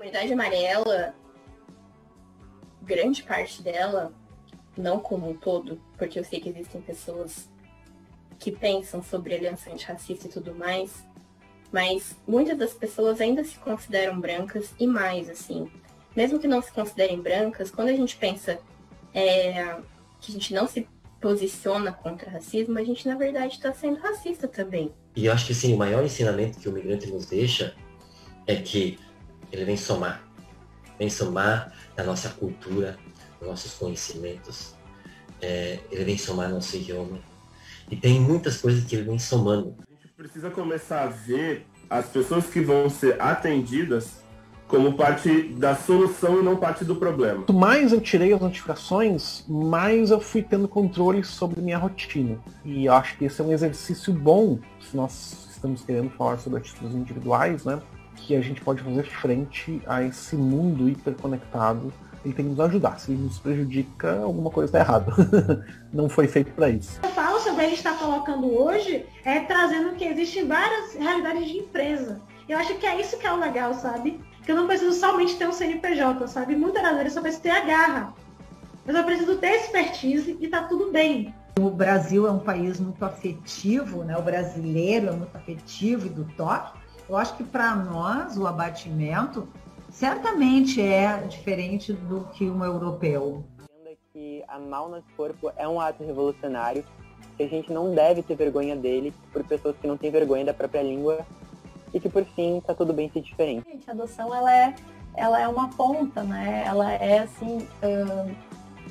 comunidade amarela, grande parte dela, não como um todo, porque eu sei que existem pessoas que pensam sobre aliança antirracista e tudo mais, mas muitas das pessoas ainda se consideram brancas e mais, assim. Mesmo que não se considerem brancas, quando a gente pensa que a gente não se posiciona contra racismo, a gente, na verdade, está sendo racista também. E eu acho que, sim, o maior ensinamento que o migrante nos deixa é que ele vem somar. Vem somar na nossa cultura, nos nossos conhecimentos. Ele vem somar no nosso idioma. E tem muitas coisas que ele vem somando. A gente precisa começar a ver as pessoas que vão ser atendidas como parte da solução e não parte do problema. Quanto mais eu tirei as notificações, mais eu fui tendo controle sobre minha rotina. E eu acho que esse é um exercício bom, se nós estamos querendo falar sobre atitudes individuais, né? Que a gente pode fazer frente a esse mundo hiperconectado. Ele tem que nos ajudar. Se ele nos prejudica, alguma coisa está errada. Não foi feito para isso. Eu falo sobre o que a gente está colocando hoje, trazendo que existem várias realidades de empresa. Eu acho que é isso que é o legal, sabe? Que eu não preciso somente ter um CNPJ, sabe? Muitas das vezes eu só preciso ter a garra. Eu só preciso ter expertise e tá tudo bem. O Brasil é um país muito afetivo, né? O brasileiro é muito afetivo e do toque. Eu acho que para nós o abatimento certamente é diferente do que um europeu. Que a mal no corpo é um ato revolucionário, que a gente não deve ter vergonha dele por pessoas que não têm vergonha da própria língua e que, por fim, tá tudo bem ser diferente. Gente, a adoção, ela é uma ponta, né? Ela é, assim,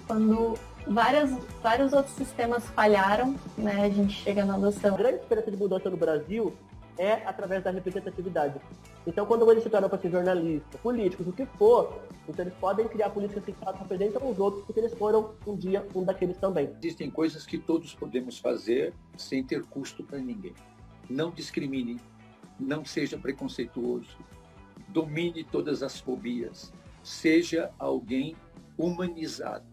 quando vários outros sistemas falharam, né? A gente chega na adoção. A grande experiência de mudança no Brasil é através da representatividade. Então, quando eles se tornam para ser jornalistas, políticos, o que for, então eles podem criar políticas que representam os outros, porque eles foram, um dia, um daqueles também. Existem coisas que todos podemos fazer sem ter custo para ninguém. Não discriminem. Não seja preconceituoso, domine todas as fobias, seja alguém humanizado.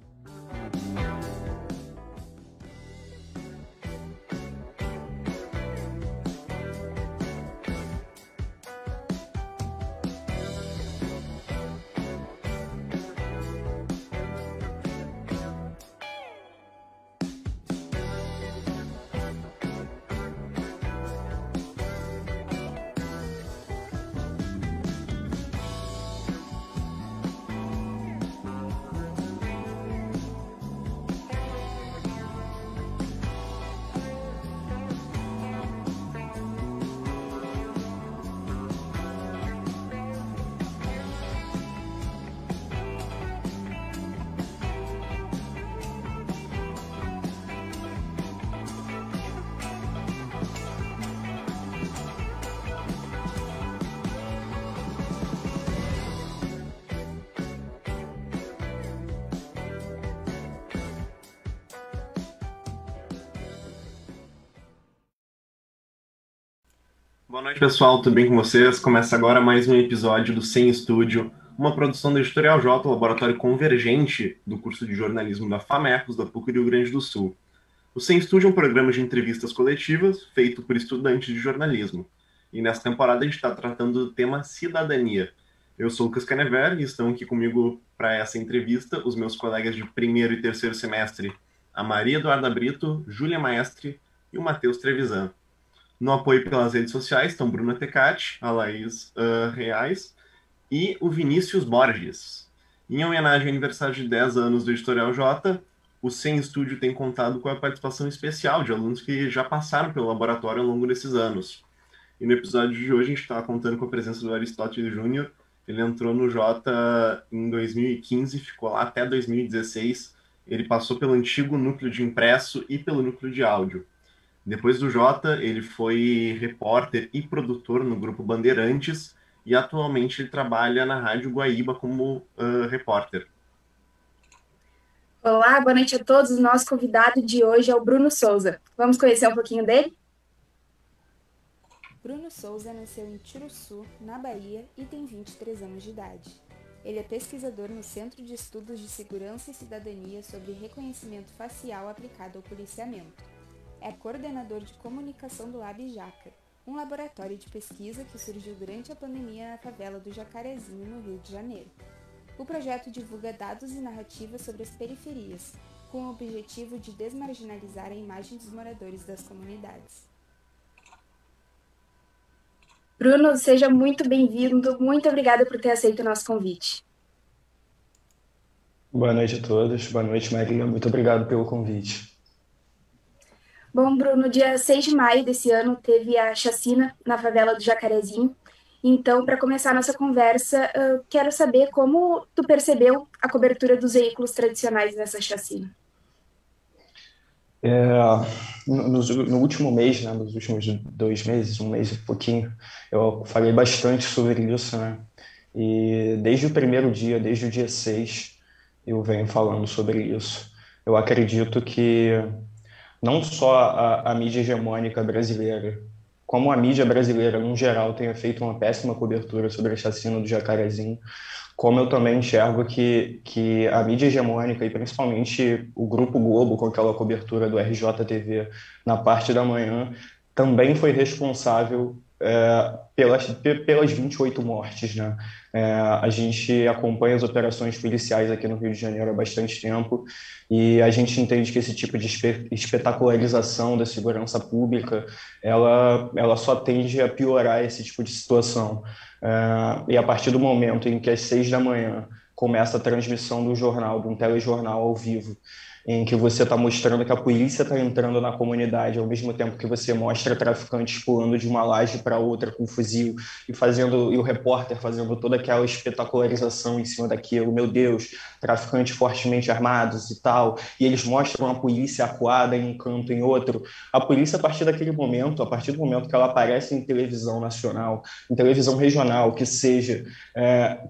Boa noite, pessoal, tudo bem com vocês? Começa agora mais um episódio do Sem Estúdio, uma produção da Editorial J, laboratório convergente do curso de jornalismo da FAMERCOS, da PUC Rio Grande do Sul. O Sem Estúdio é um programa de entrevistas coletivas feito por estudantes de jornalismo. E nessa temporada a gente está tratando do tema cidadania. Eu sou o Lucas Canever e estão aqui comigo para essa entrevista os meus colegas de primeiro e terceiro semestre, a Maria Eduarda Brito, Júlia Maestre e o Matheus Trevisan. No apoio pelas redes sociais estão Bruno Tecate, a Laís Reais e o Vinícius Borges. Em homenagem ao aniversário de 10 anos do Editorial J, o Sem Estúdio tem contado com a participação especial de alunos que já passaram pelo laboratório ao longo desses anos. E no episódio de hoje a gente está contando com a presença do Aristóteles Júnior. Ele entrou no J em 2015, ficou lá até 2016. Ele passou pelo antigo núcleo de impresso e pelo núcleo de áudio. Depois do Jota, ele foi repórter e produtor no Grupo Bandeirantes e atualmente ele trabalha na Rádio Guaíba como repórter. Olá, boa noite a todos. O nosso convidado de hoje é o Bruno Sousa. Vamos conhecer um pouquinho dele? Bruno Sousa nasceu em Tiruçu, na Bahia, e tem 23 anos de idade. Ele é pesquisador no Centro de Estudos de Segurança e Cidadania sobre reconhecimento facial aplicado ao policiamento. É coordenador de comunicação do LabJaca, um laboratório de pesquisa que surgiu durante a pandemia na favela do Jacarezinho, no Rio de Janeiro. O projeto divulga dados e narrativas sobre as periferias, com o objetivo de desmarginalizar a imagem dos moradores das comunidades. Bruno, seja muito bem-vindo. Muito obrigada por ter aceito o nosso convite. Boa noite a todos. Boa noite, Maria. Muito obrigado pelo convite. Bom, Bruno, dia 6 de maio desse ano teve a chacina na favela do Jacarezinho. Então, para começar a nossa conversa, eu quero saber como tu percebeu a cobertura dos veículos tradicionais nessa chacina. No último mês, né, nos últimos 2 meses, um mês e pouquinho, eu falei bastante sobre isso, né? E desde o primeiro dia, desde o dia 6, eu venho falando sobre isso. Eu acredito que não só a mídia hegemônica brasileira, como a mídia brasileira, no geral, tenha feito uma péssima cobertura sobre a chacina do Jacarezinho, como eu também enxergo que a mídia hegemônica e principalmente o Grupo Globo, com aquela cobertura do RJTV na parte da manhã, também foi responsável pelas 28 mortes, né? A gente acompanha as operações policiais aqui no Rio de Janeiro há bastante tempo e a gente entende que esse tipo de espetacularização da segurança pública, ela só tende a piorar esse tipo de situação. E a partir do momento em que às 6 da manhã começa a transmissão do jornal, de um telejornal ao vivo, em que você está mostrando que a polícia está entrando na comunidade, ao mesmo tempo que você mostra traficantes pulando de uma laje para outra com um fuzil, e o repórter fazendo toda aquela espetacularização em cima daquilo, meu Deus, traficantes fortemente armados e tal, e eles mostram a polícia acuada em um canto, em outro. A polícia, a partir daquele momento, a partir do momento que ela aparece em televisão nacional, em televisão regional, que seja,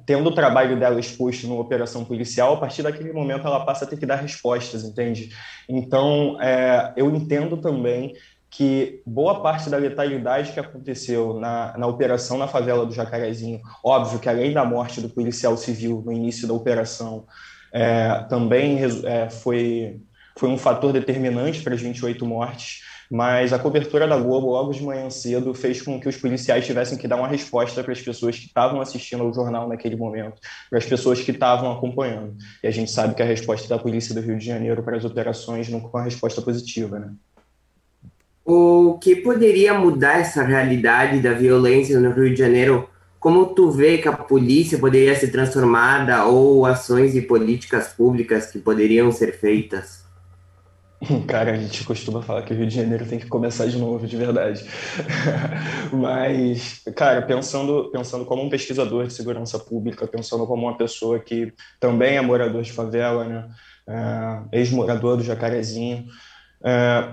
tendo o trabalho dela exposto numa operação policial, a partir daquele momento ela passa a ter que dar respostas, entende? Então, eu entendo também que boa parte da letalidade que aconteceu na operação na favela do Jacarezinho, óbvio que além da morte do policial civil no início da operação, também foi um fator determinante para as 28 mortes, mas a cobertura da Globo logo de manhã cedo fez com que os policiais tivessem que dar uma resposta para as pessoas que estavam assistindo ao jornal naquele momento, para as pessoas que estavam acompanhando. E a gente sabe que a resposta da polícia do Rio de Janeiro para as operações não foi uma resposta positiva, né? O que poderia mudar essa realidade da violência no Rio de Janeiro? Como tu vê que a polícia poderia ser transformada ou ações e políticas públicas que poderiam ser feitas? Cara, a gente costuma falar que o Rio de Janeiro tem que começar de novo, de verdade. Mas, cara, pensando como um pesquisador de segurança pública, pensando como uma pessoa que também é morador de favela, né? Ex-morador do Jacarezinho,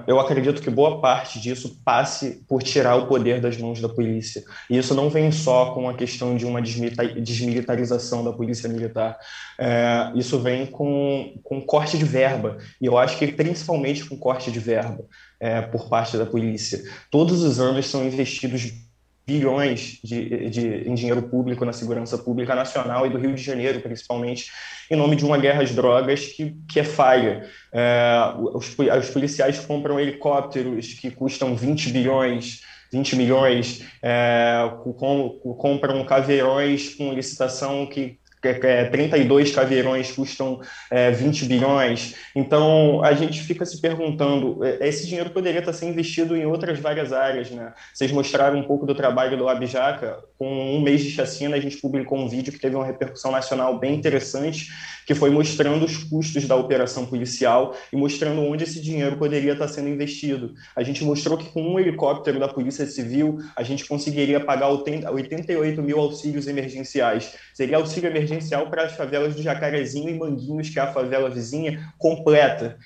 eu acredito que boa parte disso passe por tirar o poder das mãos da polícia. E isso não vem só com a questão de uma desmilitarização da polícia militar. Isso vem com corte de verba. E eu acho que principalmente com corte de verba por parte da polícia. Todos os anos são investidos bilhões em dinheiro público na segurança pública nacional e do Rio de Janeiro, principalmente, em nome de uma guerra às drogas que é falha. Os policiais compram helicópteros que custam 20 milhões, compram caveirões com licitação que 32 caveirões custam 20 bilhões. Então, a gente fica se perguntando, esse dinheiro poderia estar sendo investido em outras várias áreas, né? Vocês mostraram um pouco do trabalho do LabJaca. Com um mês de chacina, a gente publicou um vídeo que teve uma repercussão nacional bem interessante, que foi mostrando os custos da operação policial e mostrando onde esse dinheiro poderia estar sendo investido. A gente mostrou que com um helicóptero da Polícia Civil, a gente conseguiria pagar 88 mil auxílios emergenciais. Seria auxílio emergencial para as favelas do Jacarezinho e Manguinhos, que é a favela vizinha, completa.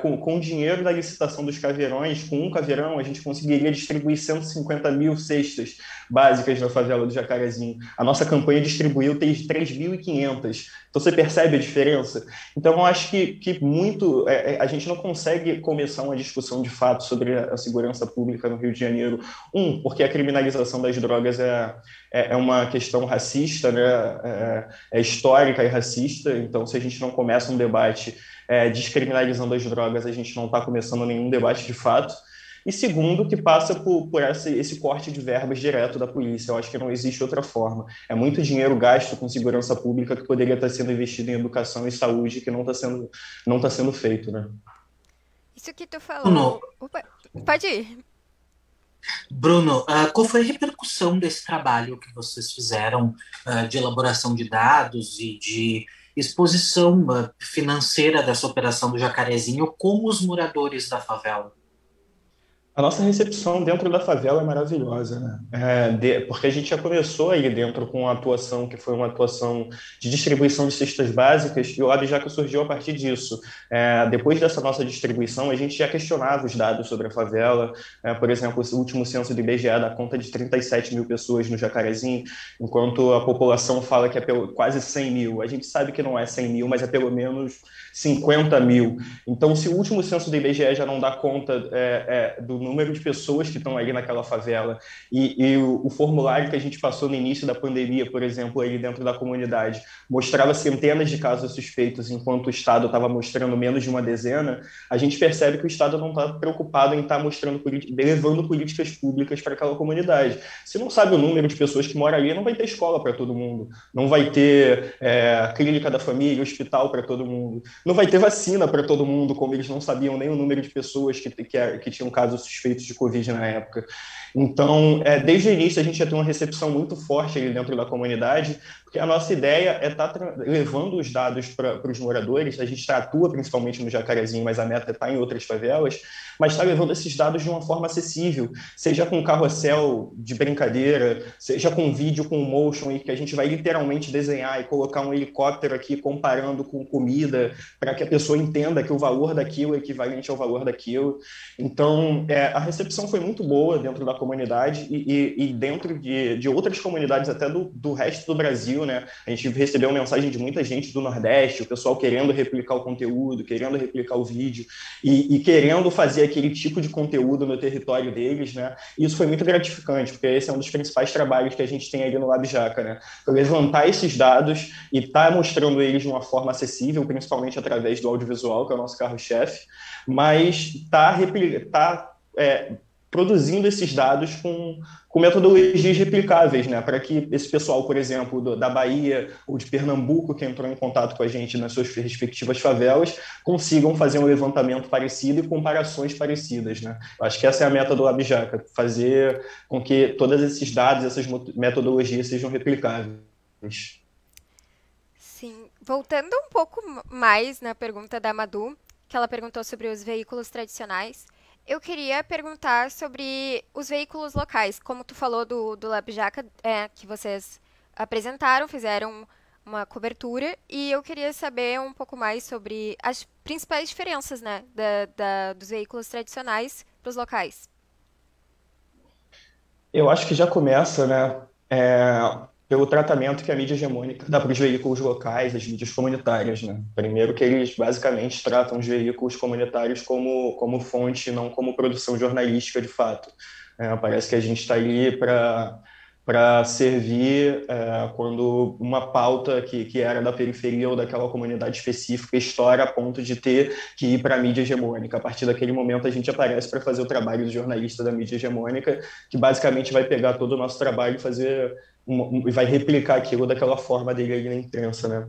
Com o dinheiro da licitação dos caveirões, com um caveirão, a gente conseguiria distribuir 150 mil cestas básicas na favela do Jacarezinho. A nossa campanha distribuiu 3.500. Então, você percebe a diferença? Então, eu acho que muito... a gente não consegue começar uma discussão de fato sobre a segurança pública no Rio de Janeiro. Porque a criminalização das drogas é uma questão racista, né? É histórica e racista. Então, se a gente não começa um debate descriminalizando as drogas, a gente não está começando nenhum debate de fato. E segundo, que passa por esse corte de verbas direto da polícia. Eu acho que não existe outra forma. É muito dinheiro gasto com segurança pública que poderia estar sendo investido em educação e saúde, que não está sendo feito, né? Isso que tu falou... Bruno, opa, pode ir. Bruno, qual foi a repercussão desse trabalho que vocês fizeram de elaboração de dados e de exposição financeira dessa operação do Jacarezinho com os moradores da favela? A nossa recepção dentro da favela é maravilhosa, né? Porque a gente já começou aí dentro com uma atuação que foi uma atuação de distribuição de cestas básicas, e o LabJaca surgiu a partir disso. Depois dessa nossa distribuição, a gente já questionava os dados sobre a favela. Por exemplo, o último censo do IBGE dá conta de 37 mil pessoas no Jacarezinho, enquanto a população fala que é quase 100 mil. A gente sabe que não é 100 mil, mas é pelo menos 50 mil. Então, se o último censo do IBGE já não dá conta do número de pessoas que estão ali naquela favela e o formulário que a gente passou no início da pandemia, por exemplo, ali dentro da comunidade, mostrava centenas de casos suspeitos, enquanto o Estado estava mostrando menos de uma dezena, a gente percebe que o Estado não está preocupado em estar levando políticas públicas para aquela comunidade. Se não sabe o número de pessoas que moram ali, não vai ter escola para todo mundo, não vai ter clínica da família, hospital para todo mundo, não vai ter vacina para todo mundo, como eles não sabiam nem o número de pessoas que tinham casos suspeitos de Covid na época. Então, desde o início, a gente já tem uma recepção muito forte ali dentro da comunidade, porque a nossa ideia é estar levando os dados para os moradores. A gente atua principalmente no Jacarezinho, mas a meta está em outras favelas, mas está levando esses dados de uma forma acessível, seja com carrossel de brincadeira, seja com vídeo, com motion, que a gente vai literalmente desenhar e colocar um helicóptero aqui comparando com comida, para que a pessoa entenda que o valor daquilo é equivalente ao valor daquilo. Então, a recepção foi muito boa dentro da comunidade e dentro de outras comunidades até do resto do Brasil, né? A gente recebeu mensagem de muita gente do Nordeste, o pessoal querendo replicar o conteúdo, querendo replicar o vídeo e querendo fazer aquele tipo de conteúdo no território deles, né? E isso foi muito gratificante, porque esse é um dos principais trabalhos que a gente tem ali no LabJaca, né? Pra levantar esses dados e estar mostrando eles de uma forma acessível, principalmente através do audiovisual, que é o nosso carro-chefe, mas produzindo esses dados com metodologias replicáveis, né? Para que esse pessoal, por exemplo, da Bahia ou de Pernambuco, que entrou em contato com a gente nas suas respectivas favelas, consigam fazer um levantamento parecido e comparações parecidas, né? Eu acho que essa é a meta do LabJaca, fazer com que todos esses dados, essas metodologias sejam replicáveis. Sim. Voltando um pouco mais na pergunta da Madu, que ela perguntou sobre os veículos tradicionais, eu queria perguntar sobre os veículos locais. Como tu falou do LabJaca, que vocês apresentaram, fizeram uma cobertura, e eu queria saber um pouco mais sobre as principais diferenças, né, dos veículos tradicionais para os locais. Eu acho que já começa, né, pelo tratamento que a mídia hegemônica dá para os veículos locais, as mídias comunitárias, né? Primeiro que eles basicamente tratam os veículos comunitários como fonte, não como produção jornalística de fato. Parece que a gente está ali para servir quando uma pauta que era da periferia ou daquela comunidade específica estoura a ponto de ter que ir para a mídia hegemônica. A partir daquele momento, a gente aparece para fazer o trabalho do jornalista da mídia hegemônica, que basicamente vai pegar todo o nosso trabalho e fazer... vai replicar aquilo daquela forma dele ali na imprensa, né?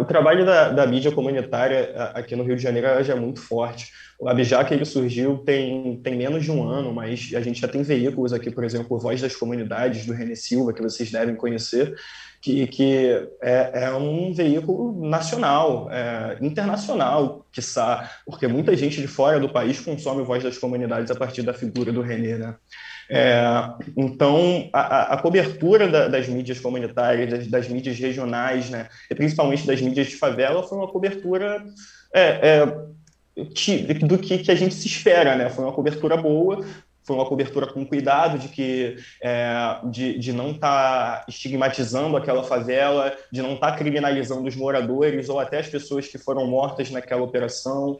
O trabalho da mídia comunitária aqui no Rio de Janeiro já é muito forte. O LabJaca, ele surgiu tem menos de um ano, mas a gente já tem veículos aqui, por exemplo, Voz das Comunidades, do René Silva, que vocês devem conhecer, que é um veículo nacional, internacional, quiçá, porque muita gente de fora do país consome Voz das Comunidades a partir da figura do René, né? Então, a cobertura das mídias comunitárias, das mídias regionais, né, e principalmente das mídias de favela, foi uma cobertura do que a gente se espera, né? Foi uma cobertura boa, foi uma cobertura com cuidado de não estar estigmatizando aquela favela, de não estar criminalizando os moradores ou até as pessoas que foram mortas naquela operação.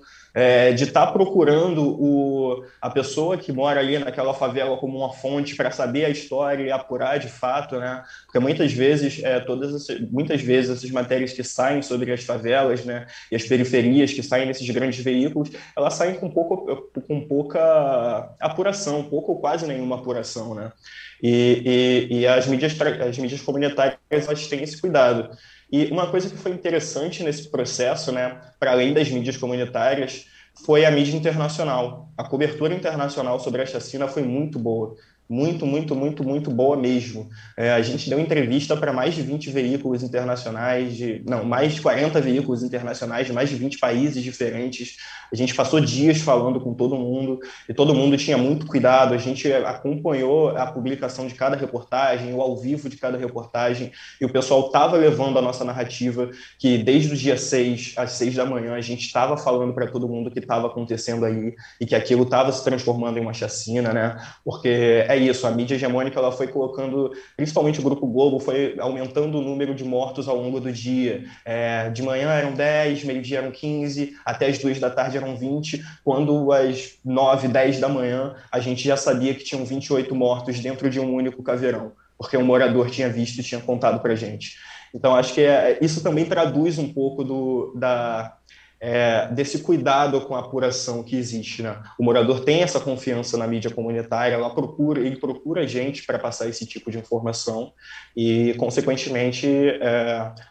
de estar procurando a pessoa que mora ali naquela favela como uma fonte para saber a história e apurar de fato, né? Porque muitas vezes, essas matérias que saem sobre as favelas, né, e as periferias que saem nesses grandes veículos, elas saem com pouca apuração, pouco ou quase nenhuma apuração, né? E as mídias comunitárias, elas têm esse cuidado. E uma coisa que foi interessante nesse processo, né, para além das mídias comunitárias, foi a mídia internacional. A cobertura internacional sobre a chacina foi muito boa. Muito, muito, muito, muito boa mesmo. A gente deu entrevista para mais de 20 veículos internacionais, mais de 40 veículos internacionais de mais de 20 países diferentes. A gente passou dias falando com todo mundo e todo mundo tinha muito cuidado. A gente acompanhou a publicação de cada reportagem, o ao vivo de cada reportagem, e o pessoal estava levando a nossa narrativa, que desde o dia 6 às 6 da manhã a gente estava falando para todo mundo o que estava acontecendo aí e que aquilo estava se transformando em uma chacina, né? Porque é isso, a mídia hegemônica, ela foi colocando, principalmente o Grupo Globo, foi aumentando o número de mortos ao longo do dia. De manhã eram 10, meio-dia eram 15, até as 2 da tarde eram 20. Quando às 9, 10 da manhã, a gente já sabia que tinham 28 mortos dentro de um único caveirão, porque um morador tinha visto e tinha contado pra gente. Então, acho que isso também traduz um pouco desse cuidado com a apuração que existe, né? O morador tem essa confiança na mídia comunitária, ele procura gente para passar esse tipo de informação e, consequentemente,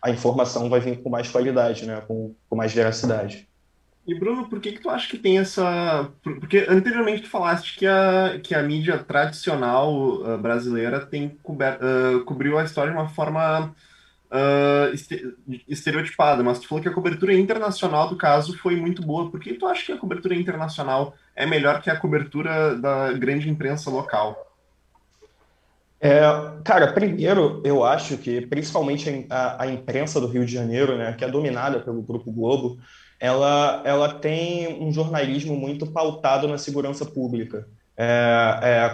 a informação vai vir com mais qualidade, né? Com mais veracidade. E, Bruno, por que tu acha que tem essa... Porque anteriormente tu falaste que a mídia tradicional brasileira tem cobriu a história de uma forma... estereotipada, mas tu falou que a cobertura internacional do caso foi muito boa. Por que tu acha que a cobertura internacional é melhor que a cobertura da grande imprensa local? Cara, primeiro, eu acho que principalmente a imprensa do Rio de Janeiro, né, que é dominada pelo Grupo Globo, ela tem um jornalismo muito pautado na segurança pública.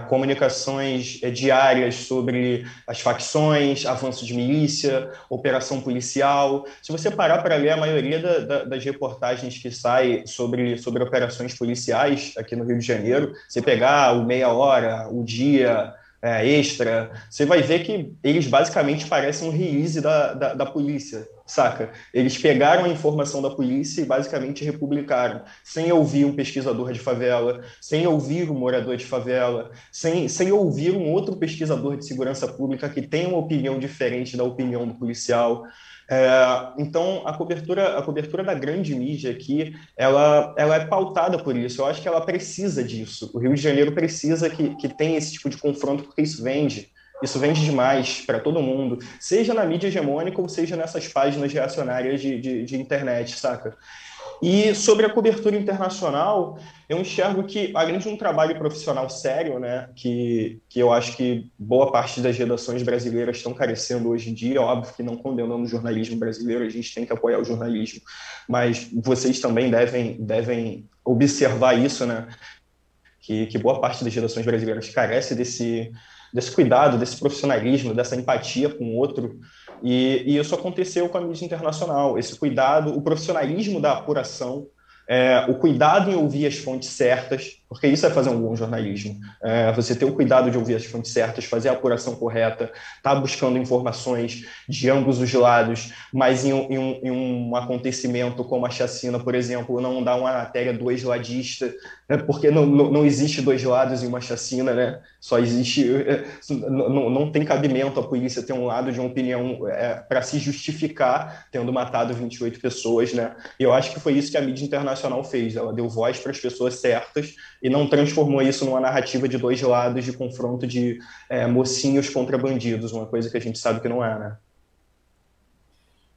Comunicações diárias sobre as facções, avanço de milícia, operação policial. Se você parar para ler a maioria das reportagens que saem sobre operações policiais aqui no Rio de Janeiro, você pegar o Meia Hora, o Dia, Extra, você vai ver que eles basicamente parecem um release da polícia, saca? Eles pegaram a informação da polícia e basicamente republicaram, sem ouvir um pesquisador de favela, sem ouvir um morador de favela, sem ouvir um outro pesquisador de segurança pública que tem uma opinião diferente da opinião do policial. Então, a cobertura da grande mídia aqui, ela é pautada por isso. Eu acho que ela precisa disso. O Rio de Janeiro precisa que tenha esse tipo de confronto, porque isso vende. Isso vende demais para todo mundo, seja na mídia hegemônica ou seja nessas páginas reacionárias de internet, saca? E sobre a cobertura internacional, eu enxergo que, além de um trabalho profissional sério, né, que eu acho que boa parte das redações brasileiras estão carecendo hoje em dia, óbvio que não condenando o jornalismo brasileiro, a gente tem que apoiar o jornalismo, mas vocês também devem observar isso, né, que boa parte das redações brasileiras carece desse cuidado, desse profissionalismo, dessa empatia com o outro, e isso aconteceu com a mídia internacional, esse cuidado, o profissionalismo da apuração, o cuidado em ouvir as fontes certas, porque isso é fazer um bom jornalismo, você ter o cuidado de ouvir as fontes certas, fazer a apuração correta, estar buscando informações de ambos os lados, mas em um acontecimento como a chacina, por exemplo, não dar uma matéria dois-ladista, né, porque não existe dois lados em uma chacina, né? Só existe... Não tem cabimento a polícia ter um lado de uma opinião para se justificar tendo matado 28 pessoas, né? E eu acho que foi isso que a mídia internacional fez, ela deu voz para as pessoas certas e não transformou isso numa narrativa de dois lados, de confronto de mocinhos contra bandidos, uma coisa que a gente sabe que não é, né?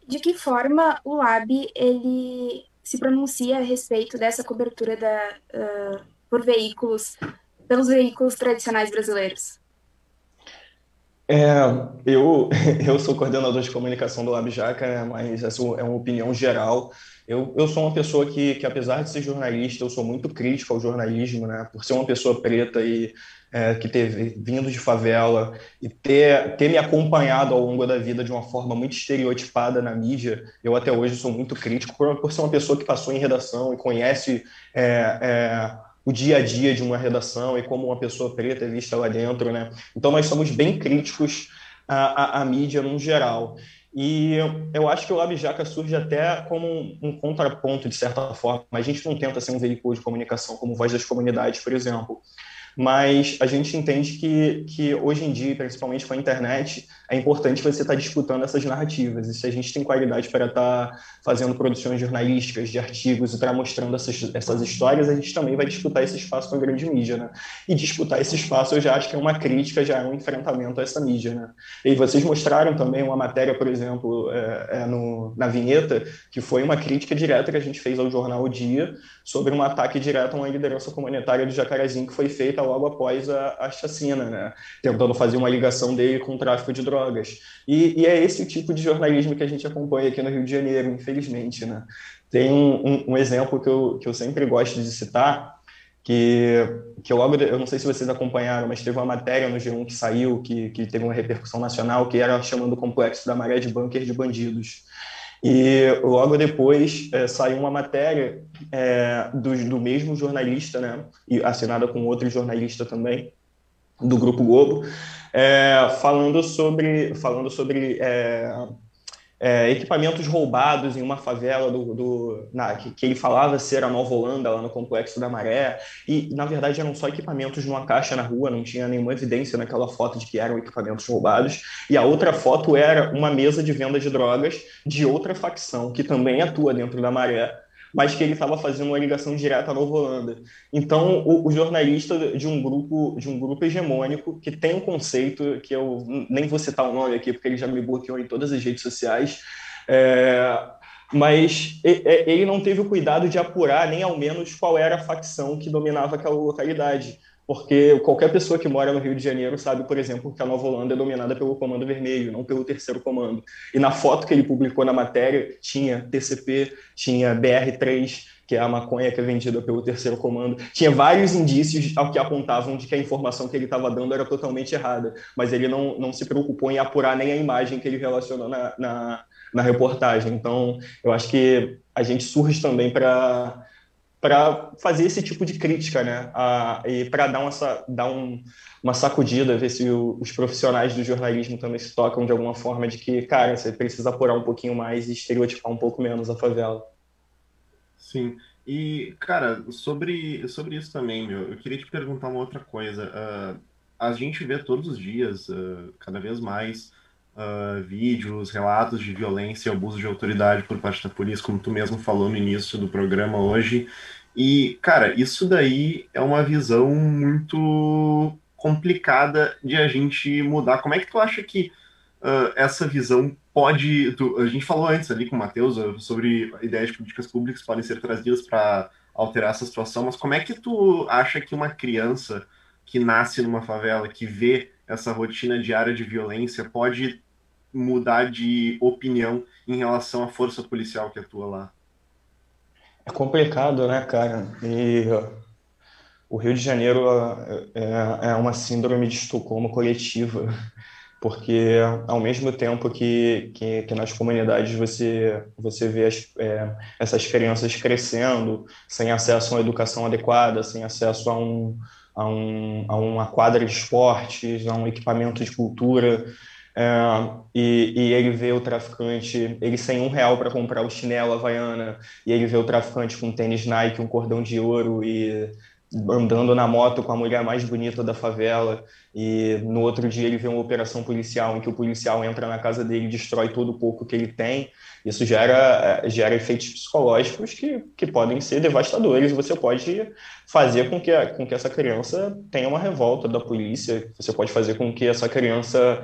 De que forma o Lab, ele se pronuncia a respeito dessa cobertura pelos veículos tradicionais brasileiros? Eu sou coordenador de comunicação do LabJaca, né, mas essa é uma opinião geral. Eu sou uma pessoa que, apesar de ser jornalista, eu sou muito crítico ao jornalismo, né, por ser uma pessoa preta e que ter vindo de favela e ter me acompanhado ao longo da vida de uma forma muito estereotipada na mídia. Eu até hoje sou muito crítico por ser uma pessoa que passou em redação e conhece o dia a dia de uma redação e como uma pessoa preta é vista lá dentro, né? Então nós somos bem críticos à mídia no geral. E eu acho que o LabJaca surge até como um contraponto, de certa forma. A gente não tenta ser um veículo de comunicação como Voz das Comunidades, por exemplo. Mas a gente entende que hoje em dia, principalmente com a internet, é importante você estar disputando essas narrativas. E se a gente tem qualidade para estar fazendo produções jornalísticas, de artigos, e estar mostrando essas histórias, a gente também vai disputar esse espaço com a grande mídia, né? E disputar esse espaço eu já acho que é uma crítica, já é um enfrentamento a essa mídia, né? E vocês mostraram também uma matéria, por exemplo, na Vinheta, que foi uma crítica direta que a gente fez ao jornal Dia sobre um ataque direto a uma liderança comunitária do Jacarezinho, que foi feita logo após a chacina, né? Tentando fazer uma ligação dele com o tráfico de drogas. E é esse o tipo de jornalismo que a gente acompanha aqui no Rio de Janeiro, infelizmente, né? Tem um exemplo que eu sempre gosto de citar, eu não sei se vocês acompanharam, mas teve uma matéria no G1 que saiu, que teve uma repercussão nacional, que era chamando o Complexo da Maré de bunker de bandidos. E logo depois saiu uma matéria do mesmo jornalista, né, e assinada com outro jornalista também, do Grupo Globo, falando sobre equipamentos roubados em uma favela que ele falava ser a Nova Holanda, lá no Complexo da Maré, e na verdade eram só equipamentos numa caixa na rua, não tinha nenhuma evidência naquela foto de que eram equipamentos roubados, e a outra foto era uma mesa de venda de drogas de outra facção, que também atua dentro da Maré, mas que ele estava fazendo uma ligação direta à Nova Holanda. Então, o jornalista de um grupo hegemônico, que tem um conceito, que eu nem vou citar o nome aqui, porque ele já me bloqueou em todas as redes sociais, mas ele não teve o cuidado de apurar, nem ao menos, qual era a facção que dominava aquela localidade. Porque qualquer pessoa que mora no Rio de Janeiro sabe, por exemplo, que a Nova Holanda é dominada pelo Comando Vermelho, não pelo Terceiro Comando. E na foto que ele publicou na matéria tinha TCP, tinha BR3, que é a maconha que é vendida pelo Terceiro Comando. Tinha vários indícios ao que apontavam de que a informação que ele estava dando era totalmente errada, mas ele não se preocupou em apurar nem a imagem que ele relacionou na reportagem. Então, eu acho que a gente surge também para fazer esse tipo de crítica, né? E para dar uma sacudida, ver se os profissionais do jornalismo também se tocam de alguma forma de que, cara, você precisa apurar um pouquinho mais e estereotipar um pouco menos a favela. Sim. E, cara, sobre isso também, eu queria te perguntar uma outra coisa. A gente vê todos os dias, cada vez mais, vídeos, relatos de violência e abuso de autoridade por parte da polícia, como tu mesmo falou no início do programa hoje. E, cara, isso daí é uma visão muito complicada de a gente mudar. Como é que tu acha que essa visão pode... A gente falou antes ali com o Matheus sobre a ideia de políticas públicas podem ser trazidas para alterar essa situação, mas como é que tu acha que uma criança que nasce numa favela, que vê essa rotina diária de violência, pode mudar de opinião em relação à força policial que atua lá? É complicado, né, cara? E o Rio de Janeiro é uma síndrome de Estocolmo coletiva, porque ao mesmo tempo que nas comunidades você vê essas crianças crescendo sem acesso a uma educação adequada, sem acesso a uma quadra de esportes, a um equipamento de cultura, e ele vê o traficante, ele sem R$1 para comprar o chinelo Havaiana, e ele vê o traficante com um tênis Nike, um cordão de ouro, e andando na moto com a mulher mais bonita da favela, e no outro dia ele vê uma operação policial em que o policial entra na casa dele e destrói todo o pouco que ele tem. Isso gera efeitos psicológicos que podem ser devastadores. Você pode fazer com que essa criança tenha uma revolta da polícia, você pode fazer com que essa criança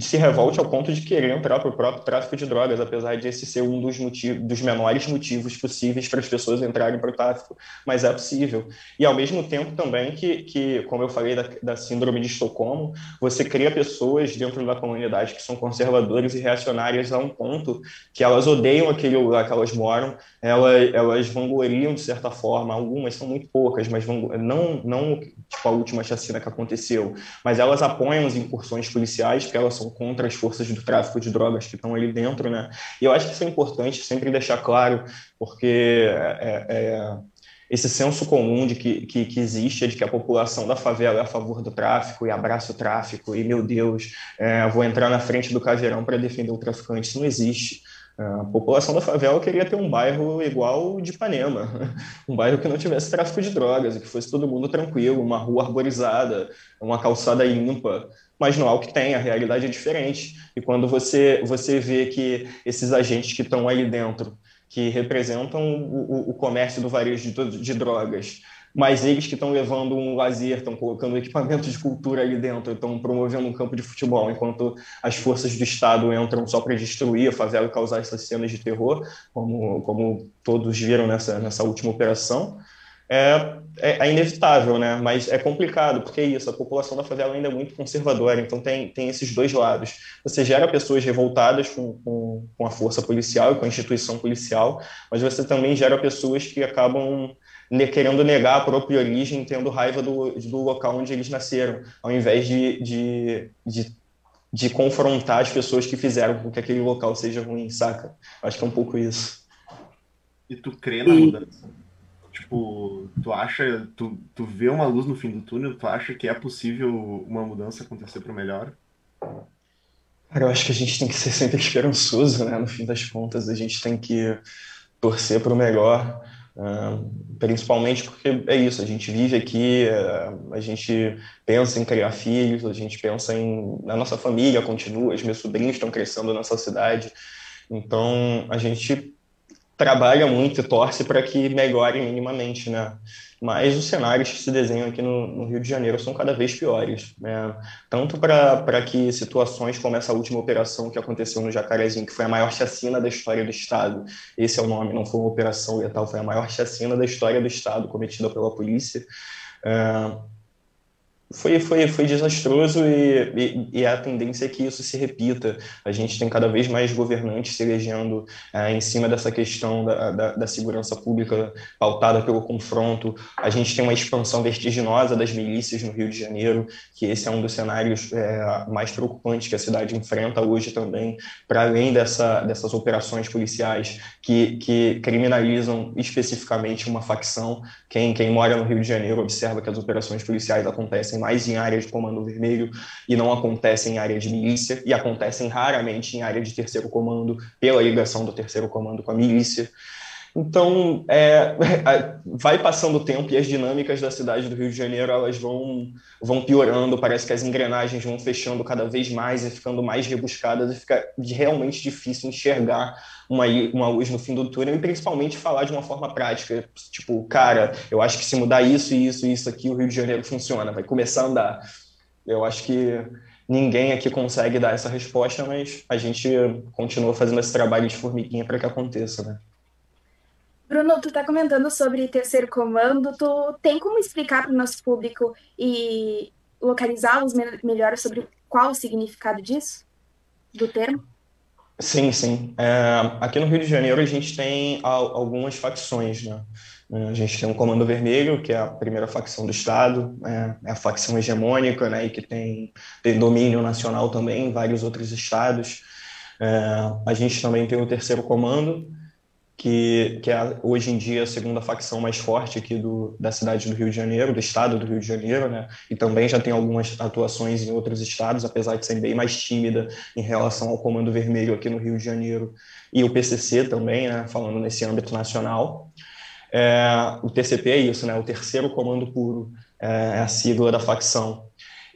se revolte ao ponto de querer o próprio tráfico de drogas, apesar de esse ser um dos menores motivos possíveis para as pessoas entrarem para o tráfico, mas é possível. E, ao mesmo tempo, também, que como eu falei da síndrome de Estocolmo, você cria pessoas dentro da comunidade que são conservadoras e reacionárias a um ponto que elas odeiam aquele lugar que elas moram, elas vangloriam, de certa forma, algumas, são muito poucas, mas não tipo a última chacina que aconteceu, mas elas apoiam as incursões policiais, porque elas são contra as forças do tráfico de drogas que estão ali dentro, né? E eu acho que isso é importante sempre deixar claro, porque esse senso comum de que existe, de que a população da favela é a favor do tráfico e abraça o tráfico, e, meu Deus, vou entrar na frente do caveirão para defender o traficante, isso não existe. A população da favela queria ter um bairro igual o de Ipanema, um bairro que não tivesse tráfico de drogas, que fosse todo mundo tranquilo, uma rua arborizada, uma calçada limpa, mas não é o que tem, a realidade é diferente. E quando você vê que esses agentes que estão ali dentro, que representam o comércio do varejo de drogas, mas eles que estão levando um lazer, estão colocando equipamento de cultura ali dentro, estão promovendo um campo de futebol, enquanto as forças do Estado entram só para destruir a favela e causar essas cenas de terror, como todos viram nessa última operação, é inevitável, né? Mas é complicado, porque é isso, a população da favela ainda é muito conservadora, então tem esses dois lados. Você gera pessoas revoltadas com a força policial e com a instituição policial, mas você também gera pessoas que acabam querendo negar a própria origem, tendo raiva do local onde eles nasceram, ao invés de confrontar as pessoas que fizeram com que aquele local seja ruim, saca? Acho que é um pouco isso. E tu crê na mudança? Tipo, tu acha, tu vê uma luz no fim do túnel, tu acha que é possível uma mudança acontecer para o melhor? Cara, eu acho que a gente tem que ser sempre esperançoso, né? No fim das contas, a gente tem que torcer para o melhor, principalmente porque é isso, a gente vive aqui, a gente pensa em criar filhos, a gente pensa na nossa família continua, os meus sobrinhos estão crescendo nessa cidade, então a gente trabalha muito e torce para que melhore minimamente, né? Mas os cenários que se desenham aqui no Rio de Janeiro são cada vez piores, né? Tanto para que situações como essa última operação que aconteceu no Jacarezinho, que foi a maior chacina da história do Estado, esse é o nome, não foi uma operação letal, foi a maior chacina da história do Estado cometida pela polícia, foi desastroso e a tendência é que isso se repita. A gente tem cada vez mais governantes se elegendo em cima dessa questão da segurança pública pautada pelo confronto. A gente tem uma expansão vertiginosa das milícias no Rio de Janeiro, que esse é um dos cenários mais preocupantes que a cidade enfrenta hoje também, para além dessas operações policiais que criminalizam especificamente uma facção. Quem mora no Rio de Janeiro observa que as operações policiais acontecem mais em área de Comando Vermelho e não acontecem em área de milícia, e acontecem raramente em área de Terceiro Comando, pela ligação do Terceiro Comando com a milícia. Então, vai passando o tempo e as dinâmicas da cidade do Rio de Janeiro elas vão piorando, parece que as engrenagens vão fechando cada vez mais e ficando mais rebuscadas, e fica realmente difícil enxergar uma luz no fim do túnel, e principalmente falar de uma forma prática, tipo, cara, eu acho que se mudar isso, isso e isso aqui, o Rio de Janeiro funciona, vai começar a andar. Eu acho que ninguém aqui consegue dar essa resposta, mas a gente continua fazendo esse trabalho de formiguinha para que aconteça, né? Bruno, tu está comentando sobre Terceiro Comando, tu tem como explicar para o nosso público e localizá-los melhor sobre qual o significado disso, do termo? Sim, sim. Aqui no Rio de Janeiro a gente tem algumas facções, né? A gente tem o Comando Vermelho, que é a primeira facção do Estado, é a facção hegemônica, né, e que tem domínio nacional também em vários outros estados. A gente também tem o Terceiro Comando, que é hoje em dia a segunda facção mais forte aqui da cidade do Rio de Janeiro, do estado do Rio de Janeiro, né? E também já tem algumas atuações em outros estados, apesar de ser bem mais tímida em relação ao Comando Vermelho aqui no Rio de Janeiro, e o PCC também, né? Falando nesse âmbito nacional. O TCP é isso, né? O Terceiro Comando Puro, é a sigla da facção.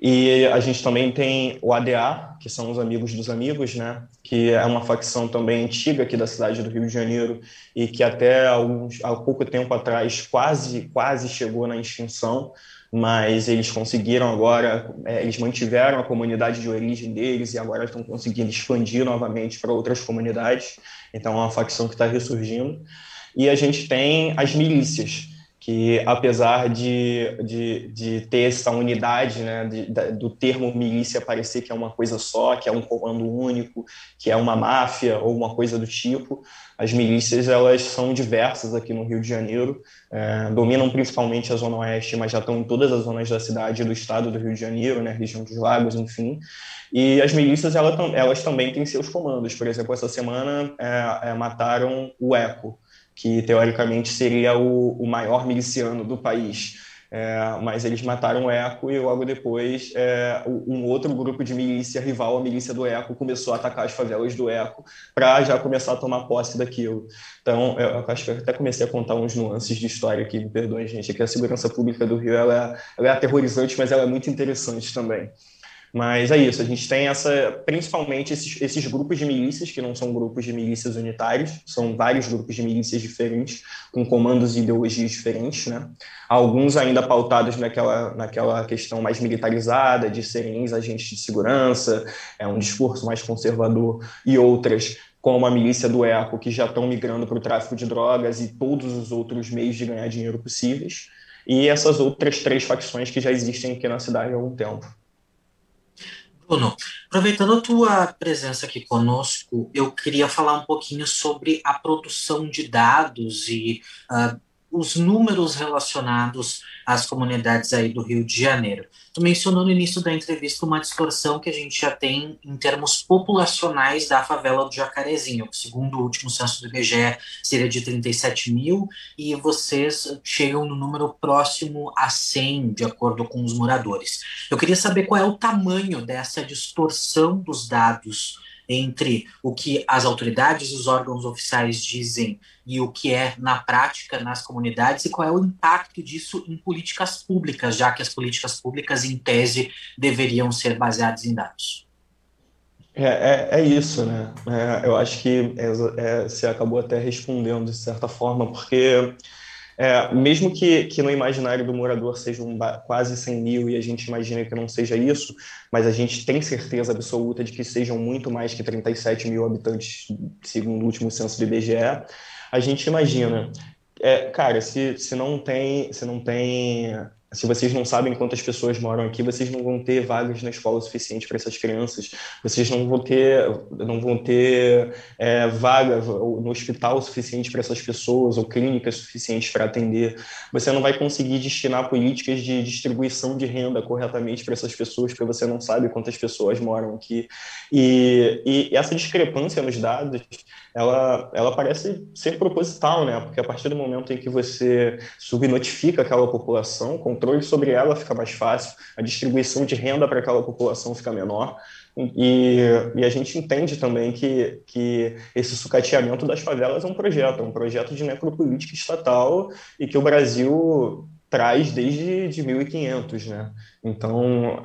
E a gente também tem o ADA, que são os Amigos dos Amigos, né? Que é uma facção também antiga aqui da cidade do Rio de Janeiro e que até há pouco tempo atrás quase chegou na extinção. mas eles conseguiram agora, eles mantiveram a comunidade de origem deles e agora estão conseguindo expandir novamente para outras comunidades. Então é uma facção que está ressurgindo. E a gente tem as milícias, que apesar de ter essa unidade, né, do termo milícia parecer que é uma coisa só, que é um comando único, que é uma máfia ou uma coisa do tipo, as milícias elas são diversas aqui no Rio de Janeiro, dominam principalmente a Zona Oeste, mas já estão em todas as zonas da cidade e do estado do Rio de Janeiro, né, região dos lagos, enfim. E as milícias elas também têm seus comandos. Por exemplo, essa semana mataram o Eco, que teoricamente seria o maior miliciano do país. Mas eles mataram o Eco e logo depois um outro grupo de milícia rival à milícia do Eco começou a atacar as favelas do Eco para já começar a tomar posse daquilo. Então, eu acho que eu até comecei a contar uns nuances de história aqui, me perdoem, gente, é que a segurança pública do Rio ela é aterrorizante, mas ela é muito interessante também. Mas é isso, a gente tem principalmente esses grupos de milícias, que não são grupos de milícias unitários, são vários grupos de milícias diferentes, com comandos e ideologias diferentes, né? Alguns ainda pautados naquela questão mais militarizada, de serem ex-agentes de segurança, um discurso mais conservador, e outras, como a milícia do Eco, que já estão migrando para o tráfico de drogas e todos os outros meios de ganhar dinheiro possíveis, e essas outras três facções que já existem aqui na cidade há algum tempo. Bruno, aproveitando a tua presença aqui conosco, eu queria falar um pouquinho sobre a produção de dados e os números relacionados às comunidades aí do Rio de Janeiro. Tu mencionou no início da entrevista uma distorção que a gente já tem em termos populacionais da favela do Jacarezinho, que segundo o último censo do IBGE seria de 37 mil, e vocês chegam no número próximo a 100, de acordo com os moradores. Eu queria saber qual é o tamanho dessa distorção dos dados entre o que as autoridades e os órgãos oficiais dizem e o que é na prática nas comunidades, e qual é o impacto disso em políticas públicas, já que as políticas públicas, em tese, deveriam ser baseadas em dados. É isso, né? Eu acho que você acabou até respondendo, de certa forma, porque mesmo que no imaginário do morador sejam quase 100 mil e a gente imagina que não seja isso, mas a gente tem certeza absoluta de que sejam muito mais que 37 mil habitantes, segundo o último censo do IBGE, a gente imagina, cara, se vocês não sabem quantas pessoas moram aqui, vocês não vão ter vagas na escola suficiente para essas crianças, vocês não vão ter vaga no hospital suficiente para essas pessoas ou clínicas suficientes para atender. Você não vai conseguir destinar políticas de distribuição de renda corretamente para essas pessoas porque você não sabe quantas pessoas moram aqui. E essa discrepância nos dados, ela parece ser proposital, né? Porque a partir do momento em que você subnotifica aquela população, o controle sobre ela fica mais fácil, a distribuição de renda para aquela população fica menor, e a gente entende também que esse sucateamento das favelas é um projeto de necropolítica estatal e que o Brasil traz desde de 1500, né? Então,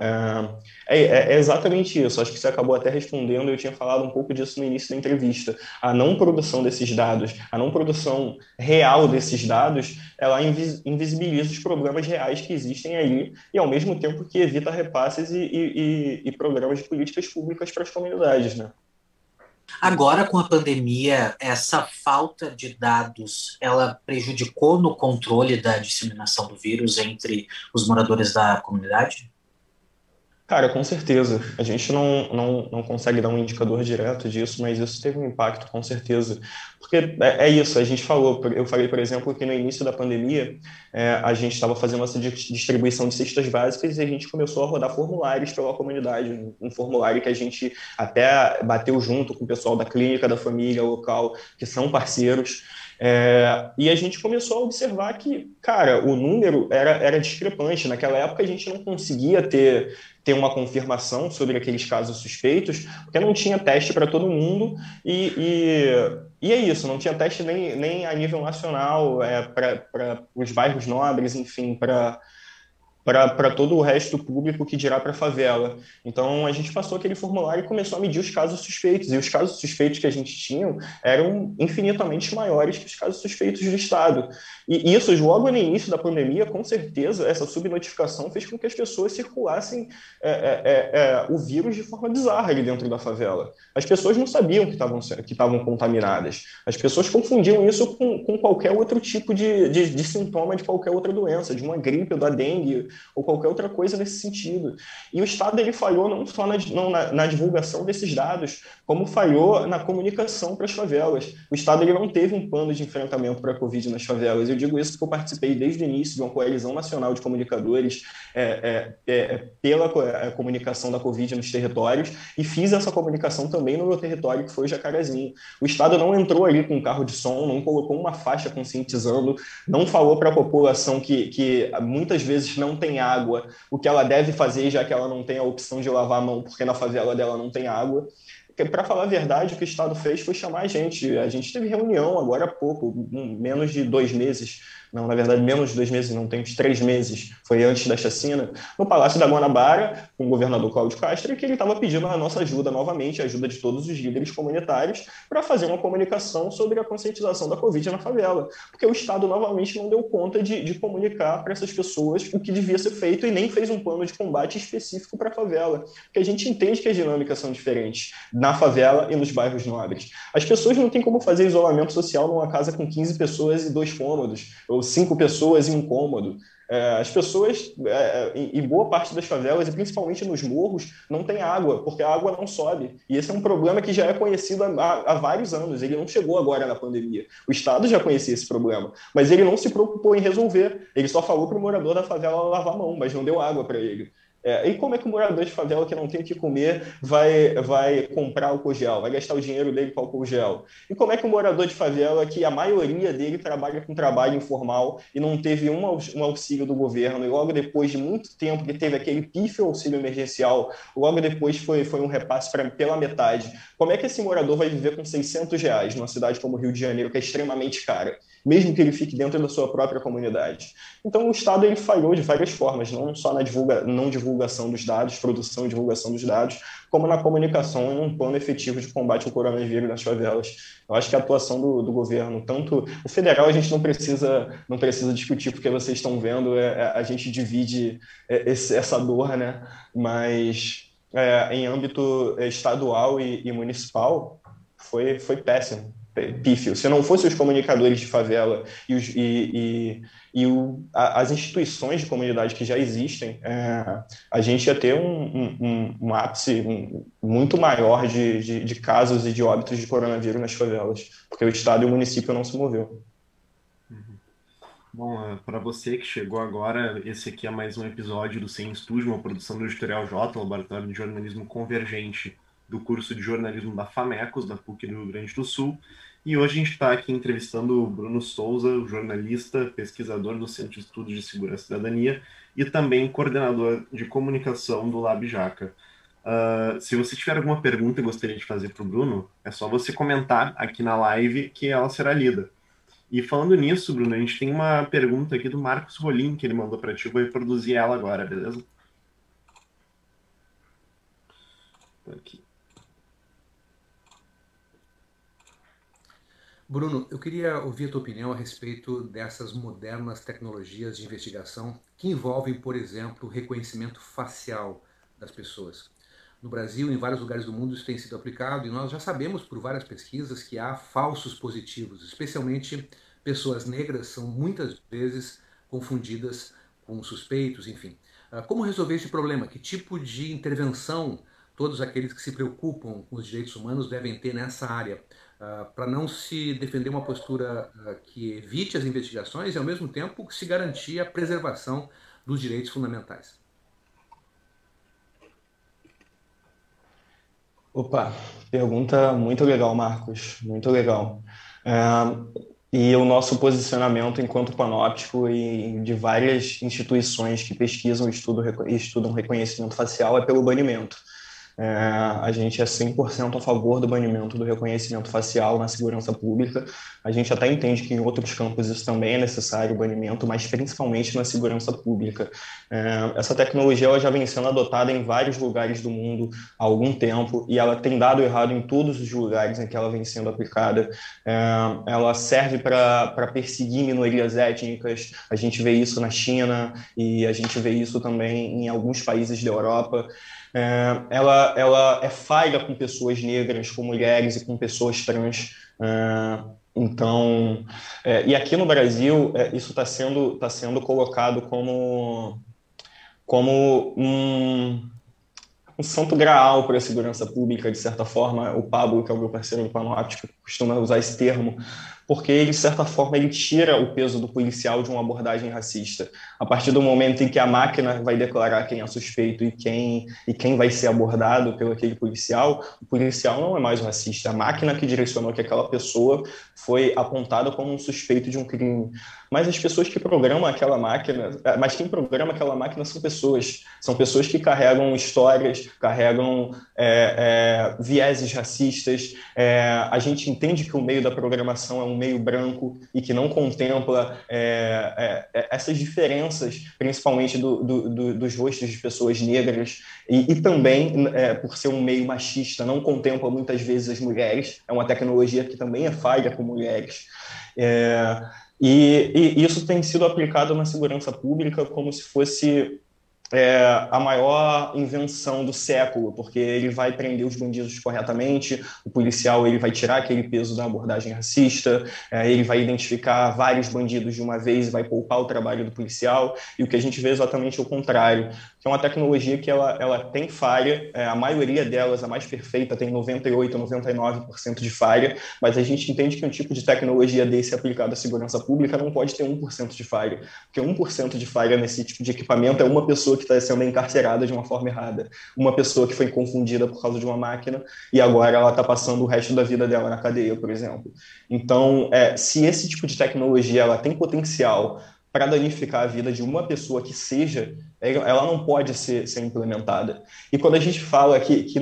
é exatamente isso. Acho que você acabou até respondendo, eu tinha falado um pouco disso no início da entrevista. A não produção desses dados, a não produção real desses dados, ela invisibiliza os problemas reais que existem aí e, ao mesmo tempo, que evita repasses e programas de políticas públicas para as comunidades, né? Agora, com a pandemia, essa falta de dados, ela prejudicou no controle da disseminação do vírus entre os moradores da comunidade? Cara, com certeza. A gente não consegue dar um indicador direto disso, mas isso teve um impacto, com certeza. Porque é isso, eu falei, por exemplo, que no início da pandemia, a gente estava fazendo essa distribuição de cestas básicas e a gente começou a rodar formulários pela comunidade, um formulário que a gente até bateu junto com o pessoal da clínica, da família, local, que são parceiros. E a gente começou a observar que, cara, o número era discrepante. Naquela época a gente não conseguia ter uma confirmação sobre aqueles casos suspeitos, porque não tinha teste para todo mundo e é isso, não tinha teste nem a nível nacional para os bairros nobres, enfim, para para todo o resto público, que dirá para a favela. Então, a gente passou aquele formulário e começou a medir os casos suspeitos, e os casos suspeitos que a gente tinha eram infinitamente maiores que os casos suspeitos do Estado. E isso, logo no início da pandemia, com certeza, essa subnotificação fez com que as pessoas circulassem o vírus de forma bizarra ali dentro da favela. As pessoas não sabiam que estavam contaminadas. As pessoas confundiam isso com qualquer outro tipo de sintoma de qualquer outra doença, de uma gripe, da dengue, ou qualquer outra coisa nesse sentido. E o Estado ele falhou não só na divulgação desses dados, como falhou na comunicação para as favelas. O Estado ele não teve um plano de enfrentamento para a Covid nas favelas. Eu digo isso porque eu participei desde o início de uma coalizão nacional de comunicadores pela comunicação da Covid nos territórios, e fiz essa comunicação também no meu território, que foi o Jacarezinho. O Estado não entrou ali com um carro de som, não colocou uma faixa conscientizando, não falou para a população que muitas vezes não tem água, o que ela deve fazer, já que ela não tem a opção de lavar a mão, porque na favela dela não tem água. Para falar a verdade, o que o Estado fez foi chamar a gente. A gente teve reunião agora há pouco, menos de 2 meses, não, na verdade, menos de 2 meses, não, tem uns 3 meses, foi antes da chacina, no Palácio da Guanabara, com o governador Cláudio Castro, que ele estava pedindo a nossa ajuda novamente, a ajuda de todos os líderes comunitários, para fazer uma comunicação sobre a conscientização da Covid na favela, porque o Estado, novamente, não deu conta de comunicar para essas pessoas o que devia ser feito, e nem fez um plano de combate específico para a favela, porque a gente entende que as dinâmicas são diferentes na favela e nos bairros nobres. As pessoas não têm como fazer isolamento social numa casa com 15 pessoas e 2 cômodos, ou 5 pessoas em um cômodo. As pessoas, e boa parte das favelas, e principalmente nos morros, não tem água, porque a água não sobe. E esse é um problema que já é conhecido há vários anos. Ele não chegou agora na pandemia. O Estado já conhecia esse problema, mas ele não se preocupou em resolver. Ele só falou para o morador da favela lavar a mão, mas não deu água para ele. E como é que o morador de favela que não tem o que comer vai comprar álcool gel, vai gastar o dinheiro dele com álcool gel? E como é que o morador de favela, que a maioria dele trabalha com trabalho informal e não teve um auxílio do governo, e logo depois de muito tempo que teve aquele pífio auxílio emergencial, logo depois foi um repasse pela metade, como é que esse morador vai viver com R$600 numa cidade como o Rio de Janeiro, que é extremamente cara, mesmo que ele fique dentro da sua própria comunidade? Então, o Estado ele falhou de várias formas, não só na divulgação dos dados, produção e divulgação dos dados, como na comunicação e um plano efetivo de combate ao coronavírus nas favelas. Eu acho que a atuação do governo, tanto o federal, a gente não precisa discutir, porque vocês estão vendo, a gente divide essa dor, né? Mas em âmbito estadual e municipal, foi péssimo. Pífio. Se não fossem os comunicadores de favela as instituições de comunidade que já existem, a gente ia ter um ápice muito maior de casos e de óbitos de coronavírus nas favelas, porque o Estado e o município não se moveu. Uhum. Bom, para você que chegou agora, esse aqui é mais um episódio do Sem Estúdio, uma produção do Editorial J, Laboratório de Jornalismo Convergente, do curso de jornalismo da FAMERCOS, da PUC do Rio Grande do Sul. E hoje a gente está aqui entrevistando o Bruno Sousa, jornalista, pesquisador do Centro de Estudos de Segurança e Cidadania e também coordenador de comunicação do LabJaca. Se você tiver alguma pergunta e gostaria de fazer para o Bruno, é só você comentar aqui na live que ela será lida. E falando nisso, Bruno, a gente tem uma pergunta aqui do Marcos Rolim, que ele mandou para ti, vou reproduzir ela agora, beleza? Aqui. Bruno, eu queria ouvir a tua opinião a respeito dessas modernas tecnologias de investigação que envolvem, por exemplo, o reconhecimento facial das pessoas. No Brasil, em vários lugares do mundo, isso tem sido aplicado e nós já sabemos por várias pesquisas que há falsos positivos, especialmente pessoas negras são muitas vezes confundidas com suspeitos, enfim. Como resolver esse problema? Que tipo de intervenção todos aqueles que se preocupam com os direitos humanos devem ter nessa área? Para não se defender uma postura que evite as investigações e, ao mesmo tempo, se garantir a preservação dos direitos fundamentais. Opa, pergunta muito legal, Marcos, muito legal. E o nosso posicionamento enquanto Panóptico e de várias instituições que pesquisam e estudam reconhecimento facial é pelo banimento. A gente é 100% a favor do banimento do reconhecimento facial na segurança pública. A gente até entende que em outros campos isso também é necessário, o banimento, mas principalmente na segurança pública. Essa tecnologia ela já vem sendo adotada em vários lugares do mundo há algum tempo e ela tem dado errado em todos os lugares em que ela vem sendo aplicada. Ela serve para perseguir minorias étnicas. A gente vê isso na China e a gente vê isso também em alguns países da Europa. Ela é falha com pessoas negras, com mulheres e com pessoas trans. Então, e aqui no Brasil, isso está sendo colocado como um santo graal para a segurança pública, de certa forma. O Pablo, que é o meu parceiro do Panóptico, costuma usar esse termo, porque ele, de certa forma, ele tira o peso do policial de uma abordagem racista. A partir do momento em que a máquina vai declarar quem é suspeito e quem vai ser abordado pelo aquele policial, o policial não é mais o racista. A máquina que direcionou que aquela pessoa foi apontada como um suspeito de um crime. Mas as pessoas que programam aquela máquina, mas quem programa aquela máquina são pessoas que carregam histórias, carregam vieses racistas. A gente entende que o meio da programação é um meio branco e que não contempla essas diferenças, principalmente dos rostos de pessoas negras, e também, por ser um meio machista, não contempla muitas vezes as mulheres. É uma tecnologia que também é falha com mulheres. E isso tem sido aplicado na segurança pública como se fosse a maior invenção do século, porque ele vai prender os bandidos corretamente, o policial ele vai tirar aquele peso da abordagem racista, ele vai identificar vários bandidos de uma vez e vai poupar o trabalho do policial, e o que a gente vê é exatamente o contrário, que é uma tecnologia que ela tem falha, a maioria delas, a mais perfeita, tem 98%, 99% de falha, mas a gente entende que um tipo de tecnologia desse aplicado à segurança pública não pode ter 1% de falha, porque 1% de falha nesse tipo de equipamento é uma pessoa que está sendo encarcerada de uma forma errada, uma pessoa que foi confundida por causa de uma máquina e agora ela está passando o resto da vida dela na cadeia, por exemplo. Então, se esse tipo de tecnologia ela tem potencial para danificar a vida de uma pessoa que seja, ela não pode ser implementada. E quando a gente fala que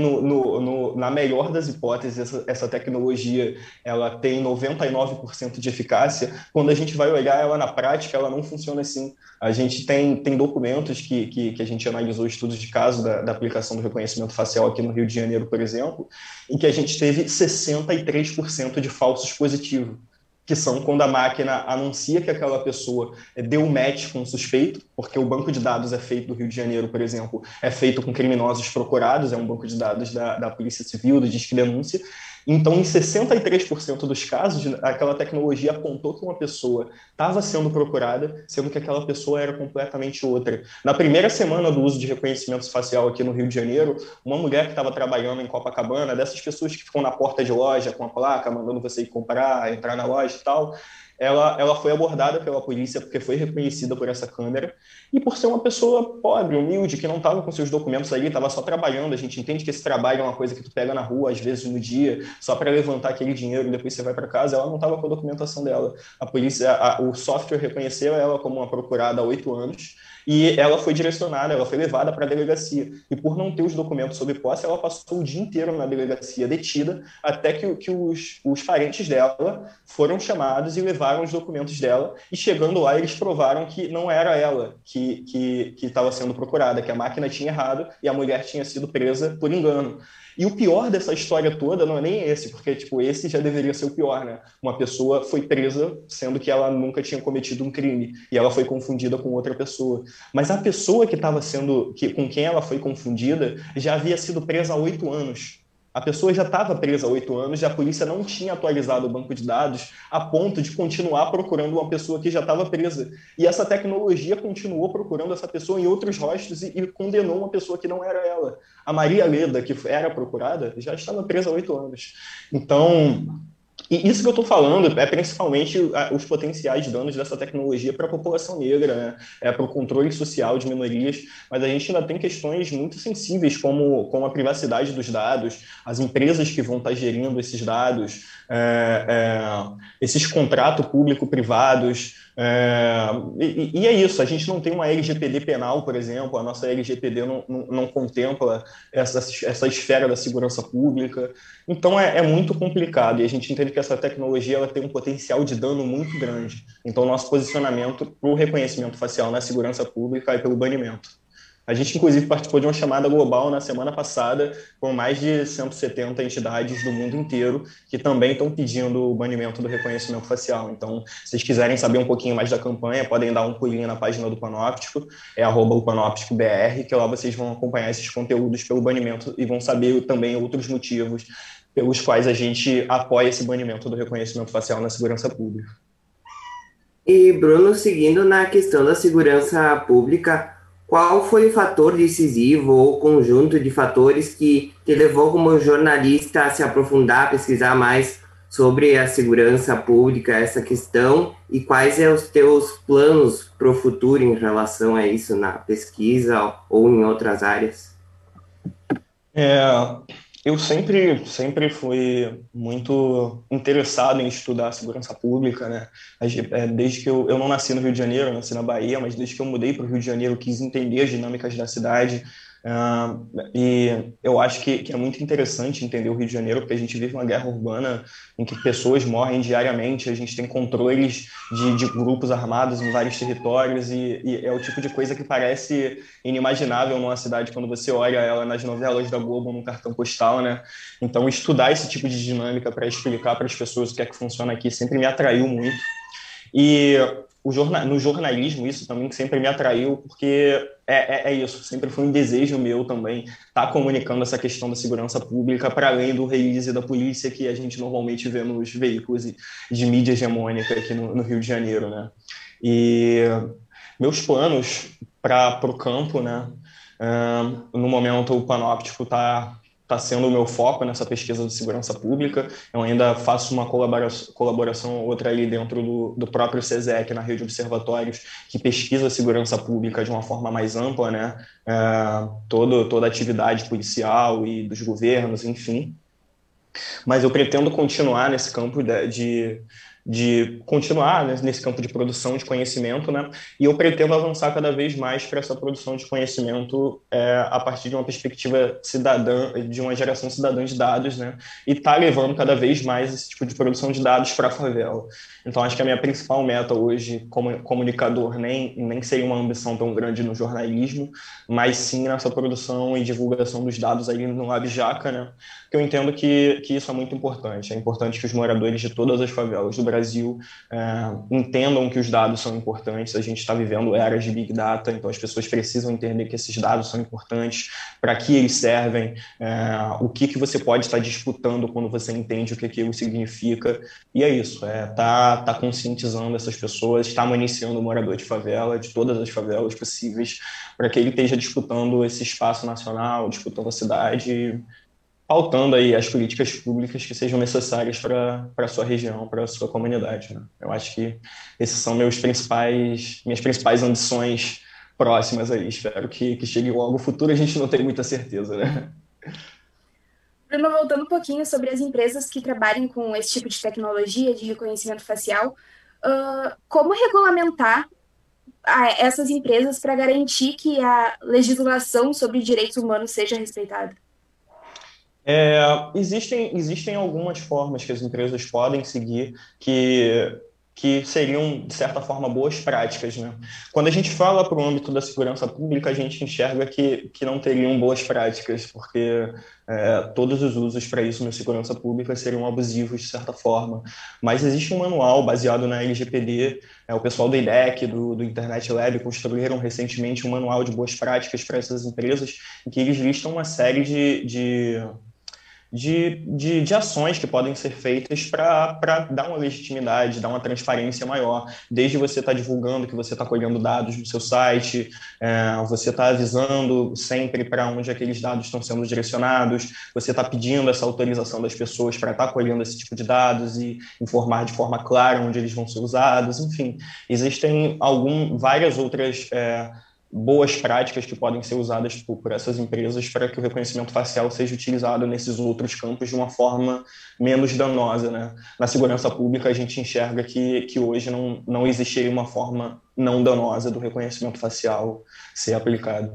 na melhor das hipóteses, essa tecnologia ela tem 99% de eficácia, quando a gente vai olhar ela na prática, ela não funciona assim. A gente tem documentos que a gente analisou, estudos de caso da aplicação do reconhecimento facial aqui no Rio de Janeiro, por exemplo, em que a gente teve 63% de falsos positivos, que são quando a máquina anuncia que aquela pessoa deu match com o suspeito, porque o banco de dados é feito do Rio de Janeiro, por exemplo, é feito com criminosos procurados, é um banco de dados da Polícia Civil, do Disque Denúncia. Então, em 63% dos casos, aquela tecnologia apontou que uma pessoa estava sendo procurada, sendo que aquela pessoa era completamente outra. Na primeira semana do uso de reconhecimento facial aqui no Rio de Janeiro, uma mulher que estava trabalhando em Copacabana, dessas pessoas que ficam na porta de loja com a placa, mandando você ir comprar, entrar na loja e tal, ela foi abordada pela polícia porque foi reconhecida por essa câmera e por ser uma pessoa pobre, humilde, que não estava com seus documentos ali, estava só trabalhando. A gente entende que esse trabalho é uma coisa que tu pega na rua, às vezes no dia, só para levantar aquele dinheiro e depois você vai para casa. Ela não estava com a documentação dela. A polícia, o software reconheceu ela como uma procurada há 8 anos e ela foi direcionada, ela foi levada para a delegacia. E por não ter os documentos sob posse, ela passou o dia inteiro na delegacia detida até que os parentes dela foram chamados e levaram os documentos dela. E chegando lá, eles provaram que não era ela que estava sendo procurada, que a máquina tinha errado e a mulher tinha sido presa por engano. E o pior dessa história toda não é nem esse, porque esse já deveria ser o pior, né? Uma pessoa foi presa sendo que ela nunca tinha cometido um crime e ela foi confundida com outra pessoa. Mas a pessoa que estava sendo, com quem ela foi confundida, já havia sido presa há 8 anos. A pessoa já estava presa há 8 anos e a polícia não tinha atualizado o banco de dados a ponto de continuar procurando uma pessoa que já estava presa. E essa tecnologia continuou procurando essa pessoa em outros rostos e condenou uma pessoa que não era ela. A Maria Leda, que era procurada, já estava presa há 8 anos. Então, e isso que eu estou falando é principalmente os potenciais danos dessa tecnologia para a população negra, né? Para o controle social de minorias, mas a gente ainda tem questões muito sensíveis como a privacidade dos dados, as empresas que vão estar gerindo esses dados, esses contratos público-privados, E é isso, a gente não tem uma LGPD penal, por exemplo, a nossa LGPD não contempla essa esfera da segurança pública, então é muito complicado, e a gente entende que essa tecnologia ela tem um potencial de dano muito grande, então nosso posicionamento para o reconhecimento facial na segurança pública e pelo banimento. A gente, inclusive, participou de uma chamada global na semana passada com mais de 170 entidades do mundo inteiro que também estão pedindo o banimento do reconhecimento facial. Então, se vocês quiserem saber um pouquinho mais da campanha, podem dar um pulinho na página do Panóptico, é @panopticobr, que lá vocês vão acompanhar esses conteúdos pelo banimento e vão saber também outros motivos pelos quais a gente apoia esse banimento do reconhecimento facial na segurança pública. E, Bruno, seguindo na questão da segurança pública, qual foi o fator decisivo ou conjunto de fatores que te levou como jornalista a se aprofundar, a pesquisar mais sobre a segurança pública, essa questão, e quais são os teus planos para o futuro em relação a isso na pesquisa ou em outras áreas? Eu sempre fui muito interessado em estudar a segurança pública, né? Desde que eu não nasci no Rio de Janeiro, eu nasci na Bahia, mas desde que eu mudei para o Rio de Janeiro, eu quis entender as dinâmicas da cidade. E eu acho que é muito interessante entender o Rio de Janeiro, porque a gente vive uma guerra urbana em que pessoas morrem diariamente, a gente tem controles de grupos armados em vários territórios, e é o tipo de coisa que parece inimaginável numa cidade quando você olha ela nas novelas da Globo ou num cartão postal, né? Então estudar esse tipo de dinâmica para explicar para as pessoas o que é que funciona aqui sempre me atraiu muito. E no jornalismo, isso também sempre me atraiu, porque é isso, sempre foi um desejo meu também estar comunicando essa questão da segurança pública para além do release da polícia que a gente normalmente vê nos veículos de mídia hegemônica aqui no Rio de Janeiro, né? E meus planos para o campo, né? No momento o Panóptico está sendo o meu foco nessa pesquisa de segurança pública. Eu ainda faço uma colaboração ou outra ali dentro do próprio SESEC, na rede de observatórios, que pesquisa a segurança pública de uma forma mais ampla, né? Toda a atividade policial e dos governos, enfim. Mas eu pretendo continuar nesse campo nesse campo de produção de conhecimento, né? E eu pretendo avançar cada vez mais para essa produção de conhecimento a partir de uma perspectiva cidadã, de uma geração cidadã de dados, né? E tá levando cada vez mais esse tipo de produção de dados para a favela. Então acho que a minha principal meta hoje como comunicador nem seria uma ambição tão grande no jornalismo, mas sim nessa produção e divulgação dos dados ali no LabJaca, né? Que eu entendo que isso é muito importante. É importante que os moradores de todas as favelas do Brasil entendam que os dados são importantes. A gente está vivendo eras de Big Data, então as pessoas precisam entender que esses dados são importantes, para que eles servem, o que você pode estar disputando quando você entende o que aquilo significa. E é isso, tá conscientizando essas pessoas, está municiando o morador de favela, de todas as favelas possíveis, para que ele esteja disputando esse espaço nacional, disputando a cidade, pautando aí as políticas públicas que sejam necessárias para a sua região, para a sua comunidade, né? Eu acho que esses são minhas principais ambições próximas aí. Espero que chegue logo. O futuro a gente não tem muita certeza, né? Bruno, voltando um pouquinho sobre as empresas que trabalham com esse tipo de tecnologia de reconhecimento facial, como regulamentar essas empresas para garantir que a legislação sobre direitos humanos seja respeitada? Existem algumas formas que as empresas podem seguir que seriam, de certa forma, boas práticas, né? Quando a gente fala para o âmbito da segurança pública, a gente enxerga que não teriam boas práticas, porque todos os usos para isso na segurança pública seriam abusivos, de certa forma. Mas existe um manual baseado na LGPD, o pessoal do IDEC, do Internet Lab, construíram recentemente um manual de boas práticas para essas empresas, em que eles listam uma série de ações que podem ser feitas para dar uma legitimidade, dar uma transparência maior, desde você estar divulgando que você está colhendo dados no seu site, você está avisando sempre para onde aqueles dados estão sendo direcionados, você está pedindo essa autorização das pessoas para estar colhendo esse tipo de dados e informar de forma clara onde eles vão ser usados, enfim. Existem várias outras boas práticas que podem ser usadas por essas empresas para que o reconhecimento facial seja utilizado nesses outros campos de uma forma menos danosa, né? Na segurança pública, a gente enxerga que hoje não existe uma forma não danosa do reconhecimento facial ser aplicado.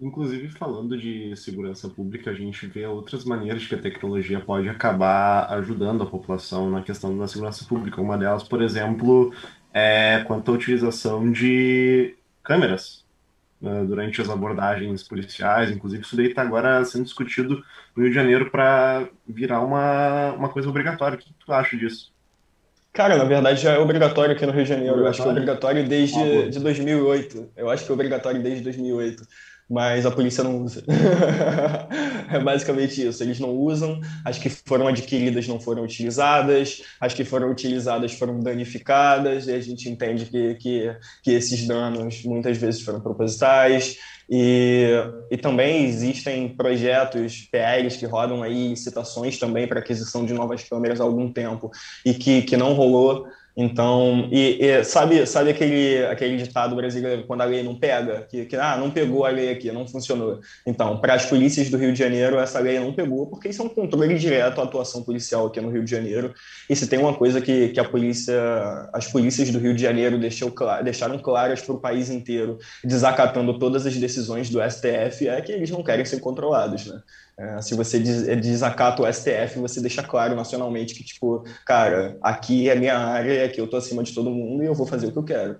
Inclusive, falando de segurança pública, a gente vê outras maneiras que a tecnologia pode acabar ajudando a população na questão da segurança pública. Uma delas, por exemplo, é quanto à utilização de câmeras durante as abordagens policiais. Inclusive, isso daí está agora sendo discutido no Rio de Janeiro para virar uma coisa obrigatória. O que tu acha disso? Cara, na verdade já é obrigatório aqui no Rio de Janeiro. Eu acho que é obrigatório desde de 2008. Eu acho que é obrigatório desde 2008. Mas a polícia não usa. É basicamente isso, eles não usam, as que foram adquiridas não foram utilizadas, as que foram utilizadas foram danificadas, e a gente entende que esses danos muitas vezes foram propositais, e também existem projetos, PLs que rodam aí, licitações também para aquisição de novas câmeras há algum tempo, e que não rolou. Então, sabe aquele ditado brasileiro, quando a lei não pega? Que não pegou a lei aqui, não funcionou. Então, para as polícias do Rio de Janeiro, essa lei não pegou, porque isso é um controle direto à atuação policial aqui no Rio de Janeiro. E se tem uma coisa que as polícias do Rio de Janeiro deixaram claras para o país inteiro, desacatando todas as decisões do STF, é que eles não querem ser controlados, né? Se você desacata o STF, você deixa claro nacionalmente que, tipo, cara, aqui é a minha área, aqui eu tô acima de todo mundo e eu vou fazer o que eu quero.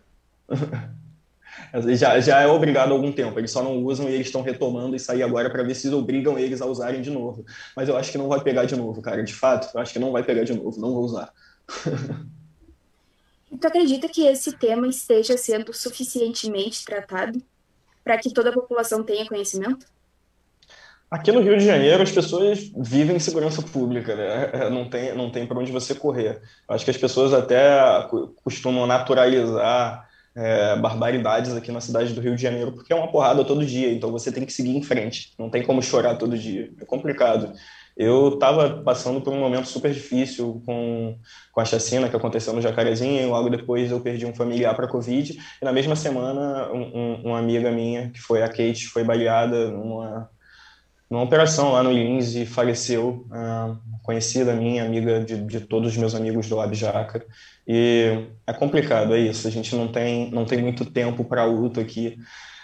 já é obrigado há algum tempo, eles só não usam e eles estão retomando isso aí agora para ver se obrigam eles a usarem de novo. Mas eu acho que não vai pegar de novo, cara, de fato, eu acho que não vai pegar de novo, não vou usar. Tu acredita que esse tema esteja sendo suficientemente tratado para que toda a população tenha conhecimento? Aqui no Rio de Janeiro, as pessoas vivem em segurança pública, né? Não tem para onde você correr. Acho que as pessoas até costumam naturalizar barbaridades aqui na cidade do Rio de Janeiro, porque é uma porrada todo dia, então você tem que seguir em frente, não tem como chorar todo dia, é complicado. Eu estava passando por um momento super difícil com a chacina que aconteceu no Jacarezinho, e logo depois eu perdi um familiar para a Covid, e na mesma semana uma amiga minha, que foi a Kate, foi baleada numa operação lá no Lins e faleceu, conhecida minha, amiga de todos os meus amigos do LabJaca. E é complicado, é isso, a gente não tem muito tempo para luto aqui,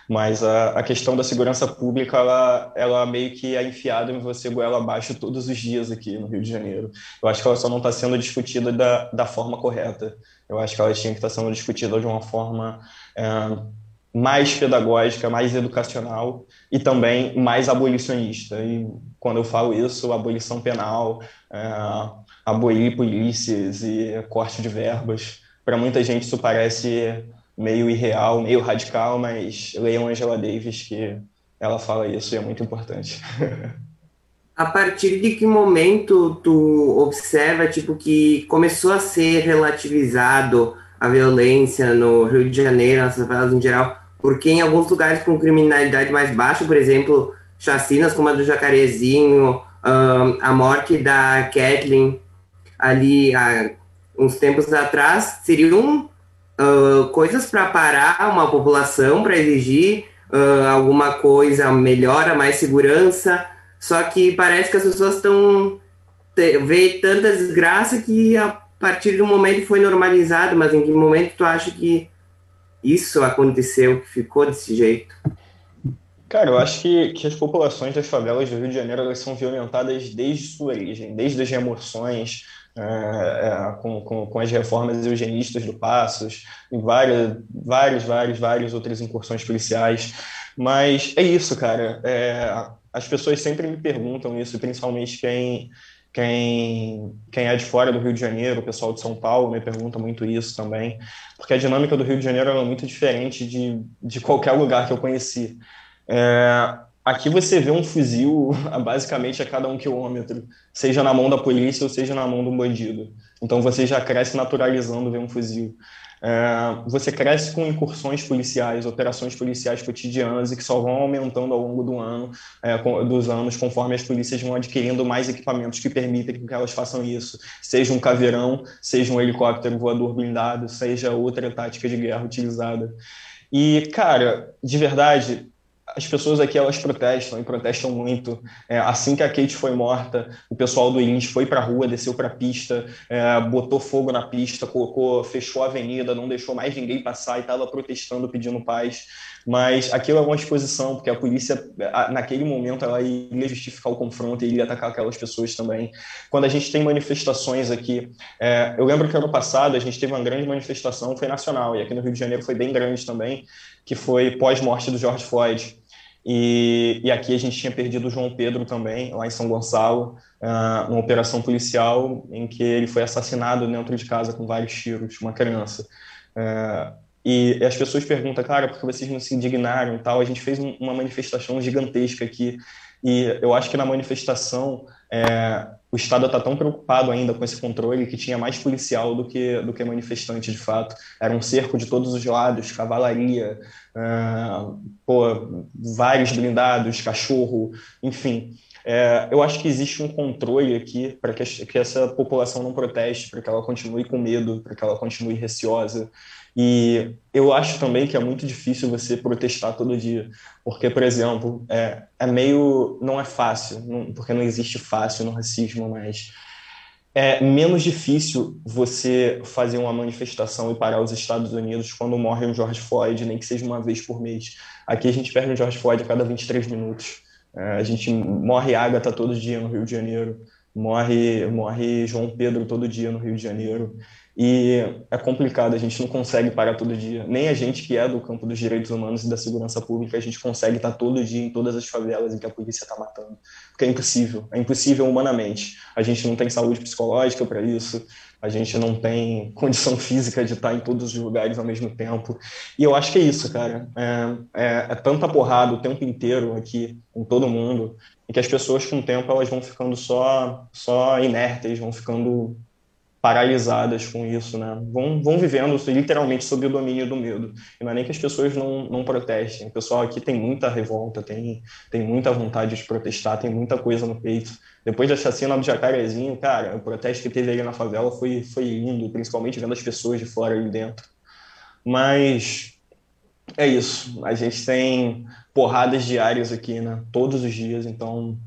mas a questão da segurança pública, ela meio que é enfiada em você goela abaixo todos os dias aqui no Rio de Janeiro. Eu acho que ela só não está sendo discutida da forma correta. Eu acho que ela tinha que estar sendo discutida de uma forma mais pedagógica, mais educacional e também mais abolicionista. E quando eu falo isso, abolição penal, abolir polícias e corte de verbas, para muita gente isso parece meio irreal, meio radical, mas leiam Angela Davis, que ela fala isso e é muito importante. A partir de que momento tu observa que começou a ser relativizado a violência no Rio de Janeiro, nas favelas em geral, porque em alguns lugares com criminalidade mais baixa, por exemplo, chacinas como a do Jacarezinho, a morte da Kathleen ali há uns tempos atrás, seriam coisas para parar uma população, para exigir alguma coisa, melhora, mais segurança, só que parece que as pessoas estão vê tanta desgraça que a partir do momento foi normalizado, mas em que momento tu acha que isso aconteceu, que ficou desse jeito? Cara, eu acho que as populações das favelas do Rio de Janeiro, elas são violentadas desde sua origem, desde as remoções, com as reformas eugenistas do Passos, em várias outras incursões policiais. Mas é isso, cara. As pessoas sempre me perguntam isso, principalmente quem é de fora do Rio de Janeiro, o pessoal de São Paulo me pergunta muito isso também, porque a dinâmica do Rio de Janeiro é muito diferente de qualquer lugar que eu conheci. Aqui você vê um fuzil basicamente a cada 1 quilômetro, seja na mão da polícia ou seja na mão de um bandido. Então você já cresce naturalizando ver um fuzil. Você cresce com incursões policiais, operações policiais cotidianas e que só vão aumentando ao longo dos anos, conforme as polícias vão adquirindo mais equipamentos que permitem que elas façam isso, seja um caveirão, seja um helicóptero voador blindado, seja outra tática de guerra utilizada. E, cara, de verdade, as pessoas aqui, elas protestam, e protestam muito. Assim que a Kate foi morta, o pessoal do INS foi para a rua, desceu para a pista, botou fogo na pista, fechou a avenida, não deixou mais ninguém passar e estava protestando, pedindo paz. Mas aquilo é uma exposição, porque a polícia, naquele momento, ela ia justificar o confronto e ia atacar aquelas pessoas também. Quando a gente tem manifestações aqui, eu lembro que ano passado a gente teve uma grande manifestação, foi nacional, e aqui no Rio de Janeiro foi bem grande também, que foi pós-morte do George Floyd. E aqui a gente tinha perdido o João Pedro também, lá em São Gonçalo, numa operação policial em que ele foi assassinado dentro de casa com vários tiros, uma criança. E as pessoas perguntam, cara, por que vocês não se indignaram e tal? A gente fez uma manifestação gigantesca aqui, e eu acho que na manifestação o Estado está tão preocupado ainda com esse controle que tinha mais policial do que manifestante, de fato. Era um cerco de todos os lados, cavalaria, vários blindados, cachorro, enfim. Eu acho que existe um controle aqui para que essa população não proteste, para que ela continue com medo, para que ela continue receosa. E eu acho também que é muito difícil você protestar todo dia, porque, por exemplo, não é fácil, porque não existe fácil no racismo, mas é menos difícil você fazer uma manifestação e parar os Estados Unidos quando morre um George Floyd, nem que seja uma vez por mês. Aqui a gente perde um George Floyd a cada 23 minutos. A gente morre Ágata todo dia no Rio de Janeiro, morre João Pedro todo dia no Rio de Janeiro. E é complicado, a gente não consegue parar todo dia. Nem a gente que é do campo dos direitos humanos e da segurança pública, a gente consegue estar todo dia em todas as favelas em que a polícia está matando. Porque é impossível humanamente. A gente não tem saúde psicológica para isso, a gente não tem condição física de estar em todos os lugares ao mesmo tempo. E eu acho que é isso, cara. É tanta porrada o tempo inteiro aqui, com todo mundo, e que as pessoas, com o tempo, elas vão ficando só inertes, vão ficando paralisadas com isso, né? Vão vivendo literalmente sob o domínio do medo. E não é nem que as pessoas não protestem. O pessoal aqui tem muita revolta, tem muita vontade de protestar, tem muita coisa no peito. Depois da chacina do Jacarezinho, cara, o protesto que teve ali na favela foi lindo, principalmente vendo as pessoas de fora ali dentro. Mas é isso. A gente tem porradas diárias aqui, né? Todos os dias. Então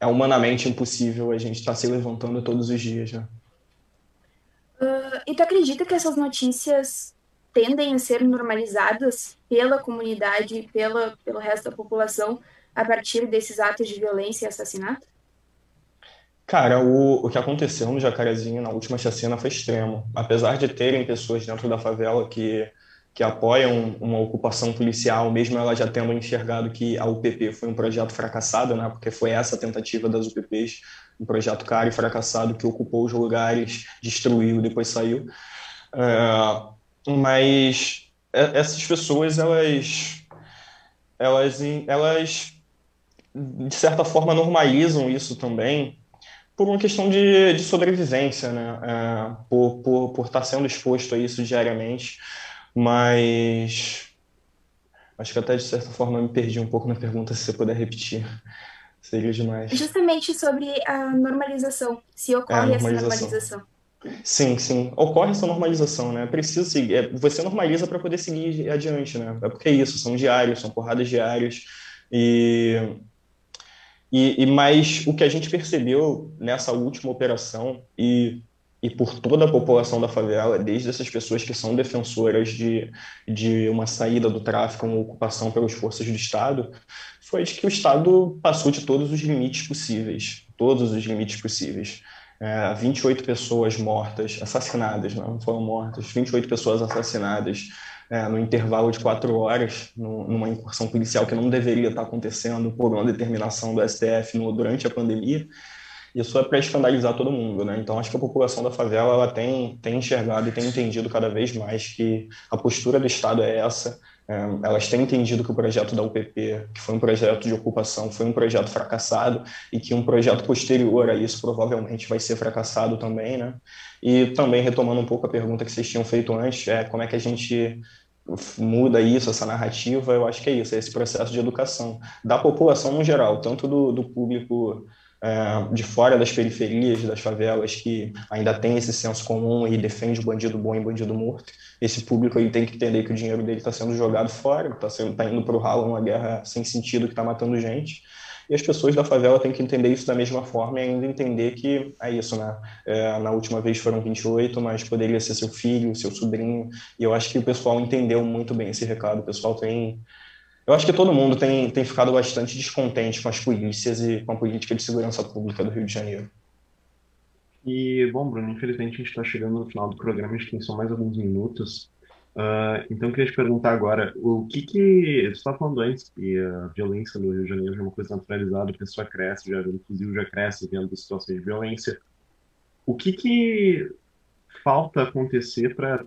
é humanamente impossível a gente estar se levantando todos os dias, né? E tu acredita que essas notícias tendem a ser normalizadas pela comunidade e pelo resto da população a partir desses atos de violência e assassinato? Cara, o que aconteceu no Jacarezinho, na última chacina, foi extremo. Apesar de terem pessoas dentro da favela que apoiam uma ocupação policial, mesmo ela já tendo enxergado que a UPP foi um projeto fracassado, né? Porque foi essa a tentativa das UPPs, um projeto caro e fracassado que ocupou os lugares, destruiu, depois saiu. Mas essas pessoas, elas de certa forma normalizam isso também, por uma questão de sobrevivência, né? Por estar sendo exposto a isso diariamente. Mas acho que até de certa forma eu me perdi um pouco na pergunta, se você puder repetir. Seria demais. Justamente sobre a normalização, se ocorre essa normalização. Sim, ocorre essa normalização, né? Precisa seguir, você normaliza para poder seguir adiante, né? É porque é isso, são diários, são porradas diárias. Mas o que a gente percebeu nessa última operação e por toda a população da favela, desde essas pessoas que são defensoras de uma saída do tráfico, uma ocupação pelas forças do Estado, foi de que o Estado passou de todos os limites possíveis, todos os limites possíveis. 28 pessoas mortas, assassinadas, não foram mortas, 28 pessoas assassinadas no intervalo de 4 horas, numa incursão policial que não deveria estar acontecendo por uma determinação do STF durante a pandemia. Isso é para escandalizar todo mundo, né? Então, acho que a população da favela ela tem enxergado e tem entendido cada vez mais que a postura do Estado é essa. Elas têm entendido que o projeto da UPP, que foi um projeto de ocupação, foi um projeto fracassado e que um projeto posterior a isso provavelmente vai ser fracassado também, né? E também, retomando um pouco a pergunta que vocês tinham feito antes, como é que a gente muda isso, essa narrativa? Eu acho que é isso, é esse processo de educação da população no geral, tanto do público de fora das periferias, das favelas, que ainda tem esse senso comum e defende o bandido bom e o bandido morto. Esse público ele tem que entender que o dinheiro dele está sendo jogado fora, está indo para o ralo numa guerra sem sentido que está matando gente. E as pessoas da favela têm que entender isso da mesma forma e ainda entender que é isso, né? Na última vez foram 28, mas poderia ser seu filho, seu sobrinho. E eu acho que o pessoal entendeu muito bem esse recado. O pessoal tem... Eu acho que todo mundo tem ficado bastante descontente com as polícias e com a política de segurança pública do Rio de Janeiro. E, bom, Bruno, infelizmente a gente está chegando no final do programa, a gente tem só mais alguns minutos. Então, eu queria te perguntar agora, o que que... Você estava falando antes que a violência no Rio de Janeiro já é uma coisa naturalizada, a pessoa cresce, já o fuzil já cresce vendo situações de violência. O que falta acontecer para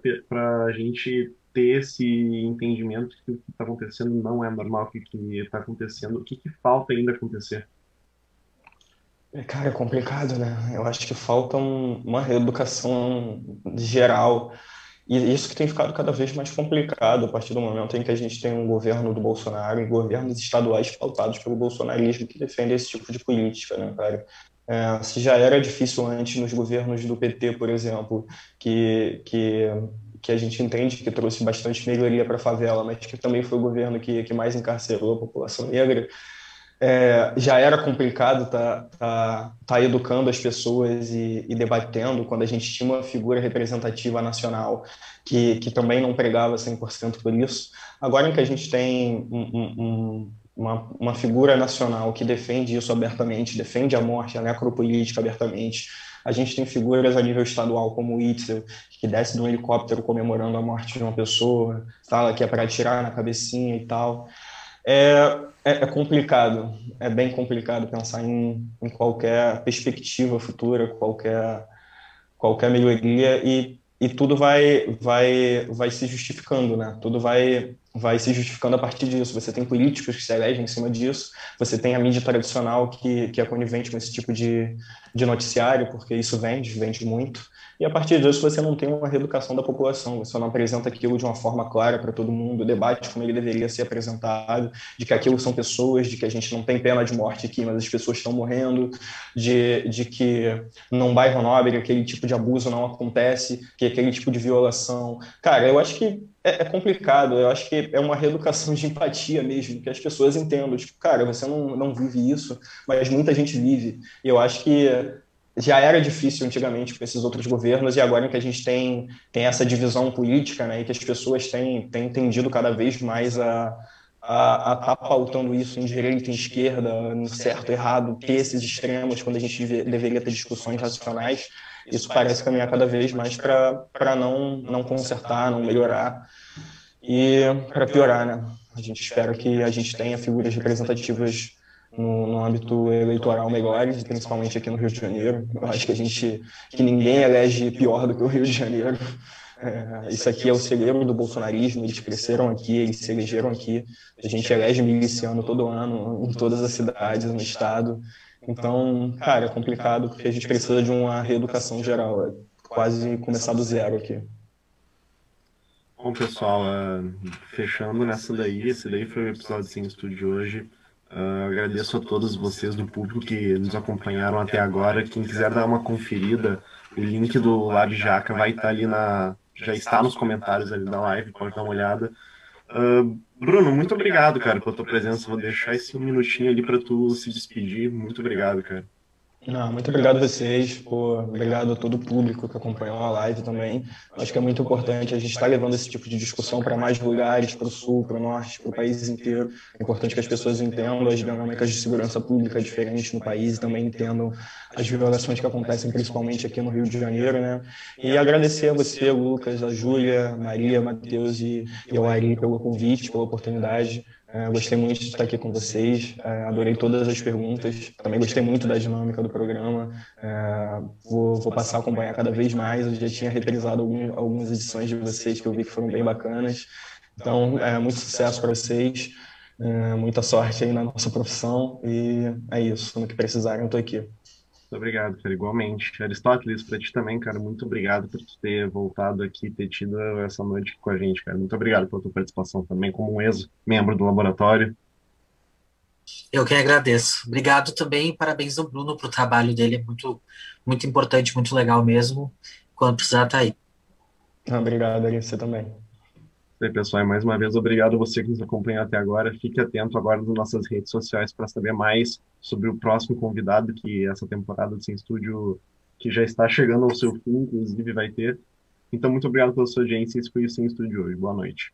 a gente ter esse entendimento que o que está acontecendo não é normal, o que está acontecendo, o que falta ainda acontecer? Cara, é complicado, né? Eu acho que falta uma reeducação geral. E isso que tem ficado cada vez mais complicado a partir do momento em que a gente tem um governo do Bolsonaro e governos estaduais pautados pelo bolsonarismo que defende esse tipo de política, né, cara? Se já era difícil antes nos governos do PT, por exemplo, que a gente entende que trouxe bastante melhoria para a favela, mas que também foi o governo que mais encarcerou a população negra, já era complicado tá educando as pessoas e debatendo quando a gente tinha uma figura representativa nacional que também não pregava 100% por isso. Agora em que a gente tem uma figura nacional que defende isso abertamente, defende a morte, a necropolítica abertamente, a gente tem figuras a nível estadual como o Itzel, que desce de um helicóptero comemorando a morte de uma pessoa, fala que é para atirar na cabecinha e tal. É complicado, é bem complicado pensar em qualquer perspectiva futura, qualquer melhoria, e tudo vai se justificando, né? Tudo vai se justificando a partir disso. Você tem políticos que se elegem em cima disso, você tem a mídia tradicional que é conivente com esse tipo de noticiário, porque isso vende muito, e a partir disso você não tem uma reeducação da população, você não apresenta aquilo de uma forma clara para todo mundo, o debate como ele deveria ser apresentado, de que aquilo são pessoas, de que a gente não tem pena de morte aqui, mas as pessoas estão morrendo, de que num bairro nobre aquele tipo de abuso não acontece, que aquele tipo de violação... Cara, eu acho que é complicado, eu acho que é uma reeducação de empatia mesmo, que as pessoas entendam, tipo, cara, você não vive isso, mas muita gente vive, e eu acho que já era difícil antigamente com esses outros governos, e agora em que a gente tem essa divisão política, né, e que as pessoas têm entendido cada vez mais a tá pautando isso em direita, em esquerda, no certo, errado, ter esses extremos, quando a gente deveria ter discussões racionais, isso parece caminhar cada vez mais para não consertar, não melhorar e para piorar, né? A gente espera que a gente tenha figuras representativas no âmbito eleitoral melhores, principalmente aqui no Rio de Janeiro. Eu acho que ninguém elege pior do que o Rio de Janeiro. Isso aqui é o celeiro do bolsonarismo, eles cresceram aqui, eles se elegeram aqui. A gente elege miliciano todo ano, em todas as cidades, no estado. Então, cara, é complicado porque a gente precisa de uma reeducação geral, é quase começar do zero aqui. Bom, pessoal, fechando nessa daí, esse daí foi o episódio Sem Estúdio de hoje. Agradeço a todos vocês do público que nos acompanharam até agora. Quem quiser dar uma conferida, o link do LabJaca vai estar ali já está nos comentários ali da live, pode dar uma olhada. Bruno, muito obrigado, cara, pela tua presença. Vou deixar esse minutinho ali para tu se despedir. Muito obrigado, cara. Não, muito obrigado a vocês, obrigado a todo o público que acompanhou a live também. Acho que é muito importante, a gente está levando esse tipo de discussão para mais lugares, para o sul, para o norte, para o país inteiro. É importante que as pessoas entendam as dinâmicas de segurança pública diferentes no país e também entendam as violações que acontecem principalmente aqui no Rio de Janeiro, né? E agradecer a você, Lucas, a Júlia, Maria, Matheus e ao Ari pelo convite, pela oportunidade. Gostei muito de estar aqui com vocês, adorei todas as perguntas, também gostei muito da dinâmica do programa, vou passar a acompanhar cada vez mais, eu já tinha reprisado algumas edições de vocês que eu vi que foram bem bacanas, então muito sucesso para vocês, muita sorte aí na nossa profissão e é isso, no que precisarem eu estou aqui. Muito obrigado, cara, igualmente. Aristóteles, para ti também, cara, muito obrigado por ter voltado aqui, ter tido essa noite com a gente, cara. Muito obrigado pela tua participação também, como um ex-membro do laboratório. Eu que agradeço. Obrigado também, parabéns ao Bruno para o trabalho dele, é muito, muito importante, muito legal mesmo, quando precisar tá aí. Obrigado, Ari, você também. E pessoal, mais uma vez, obrigado a você que nos acompanhou até agora. Fique atento agora nas nossas redes sociais para saber mais sobre o próximo convidado que essa temporada do Sem Estúdio, que já está chegando ao seu fim, inclusive vai ter. Então, muito obrigado pela sua audiência. Esse foi o Sem Estúdio de hoje. Boa noite.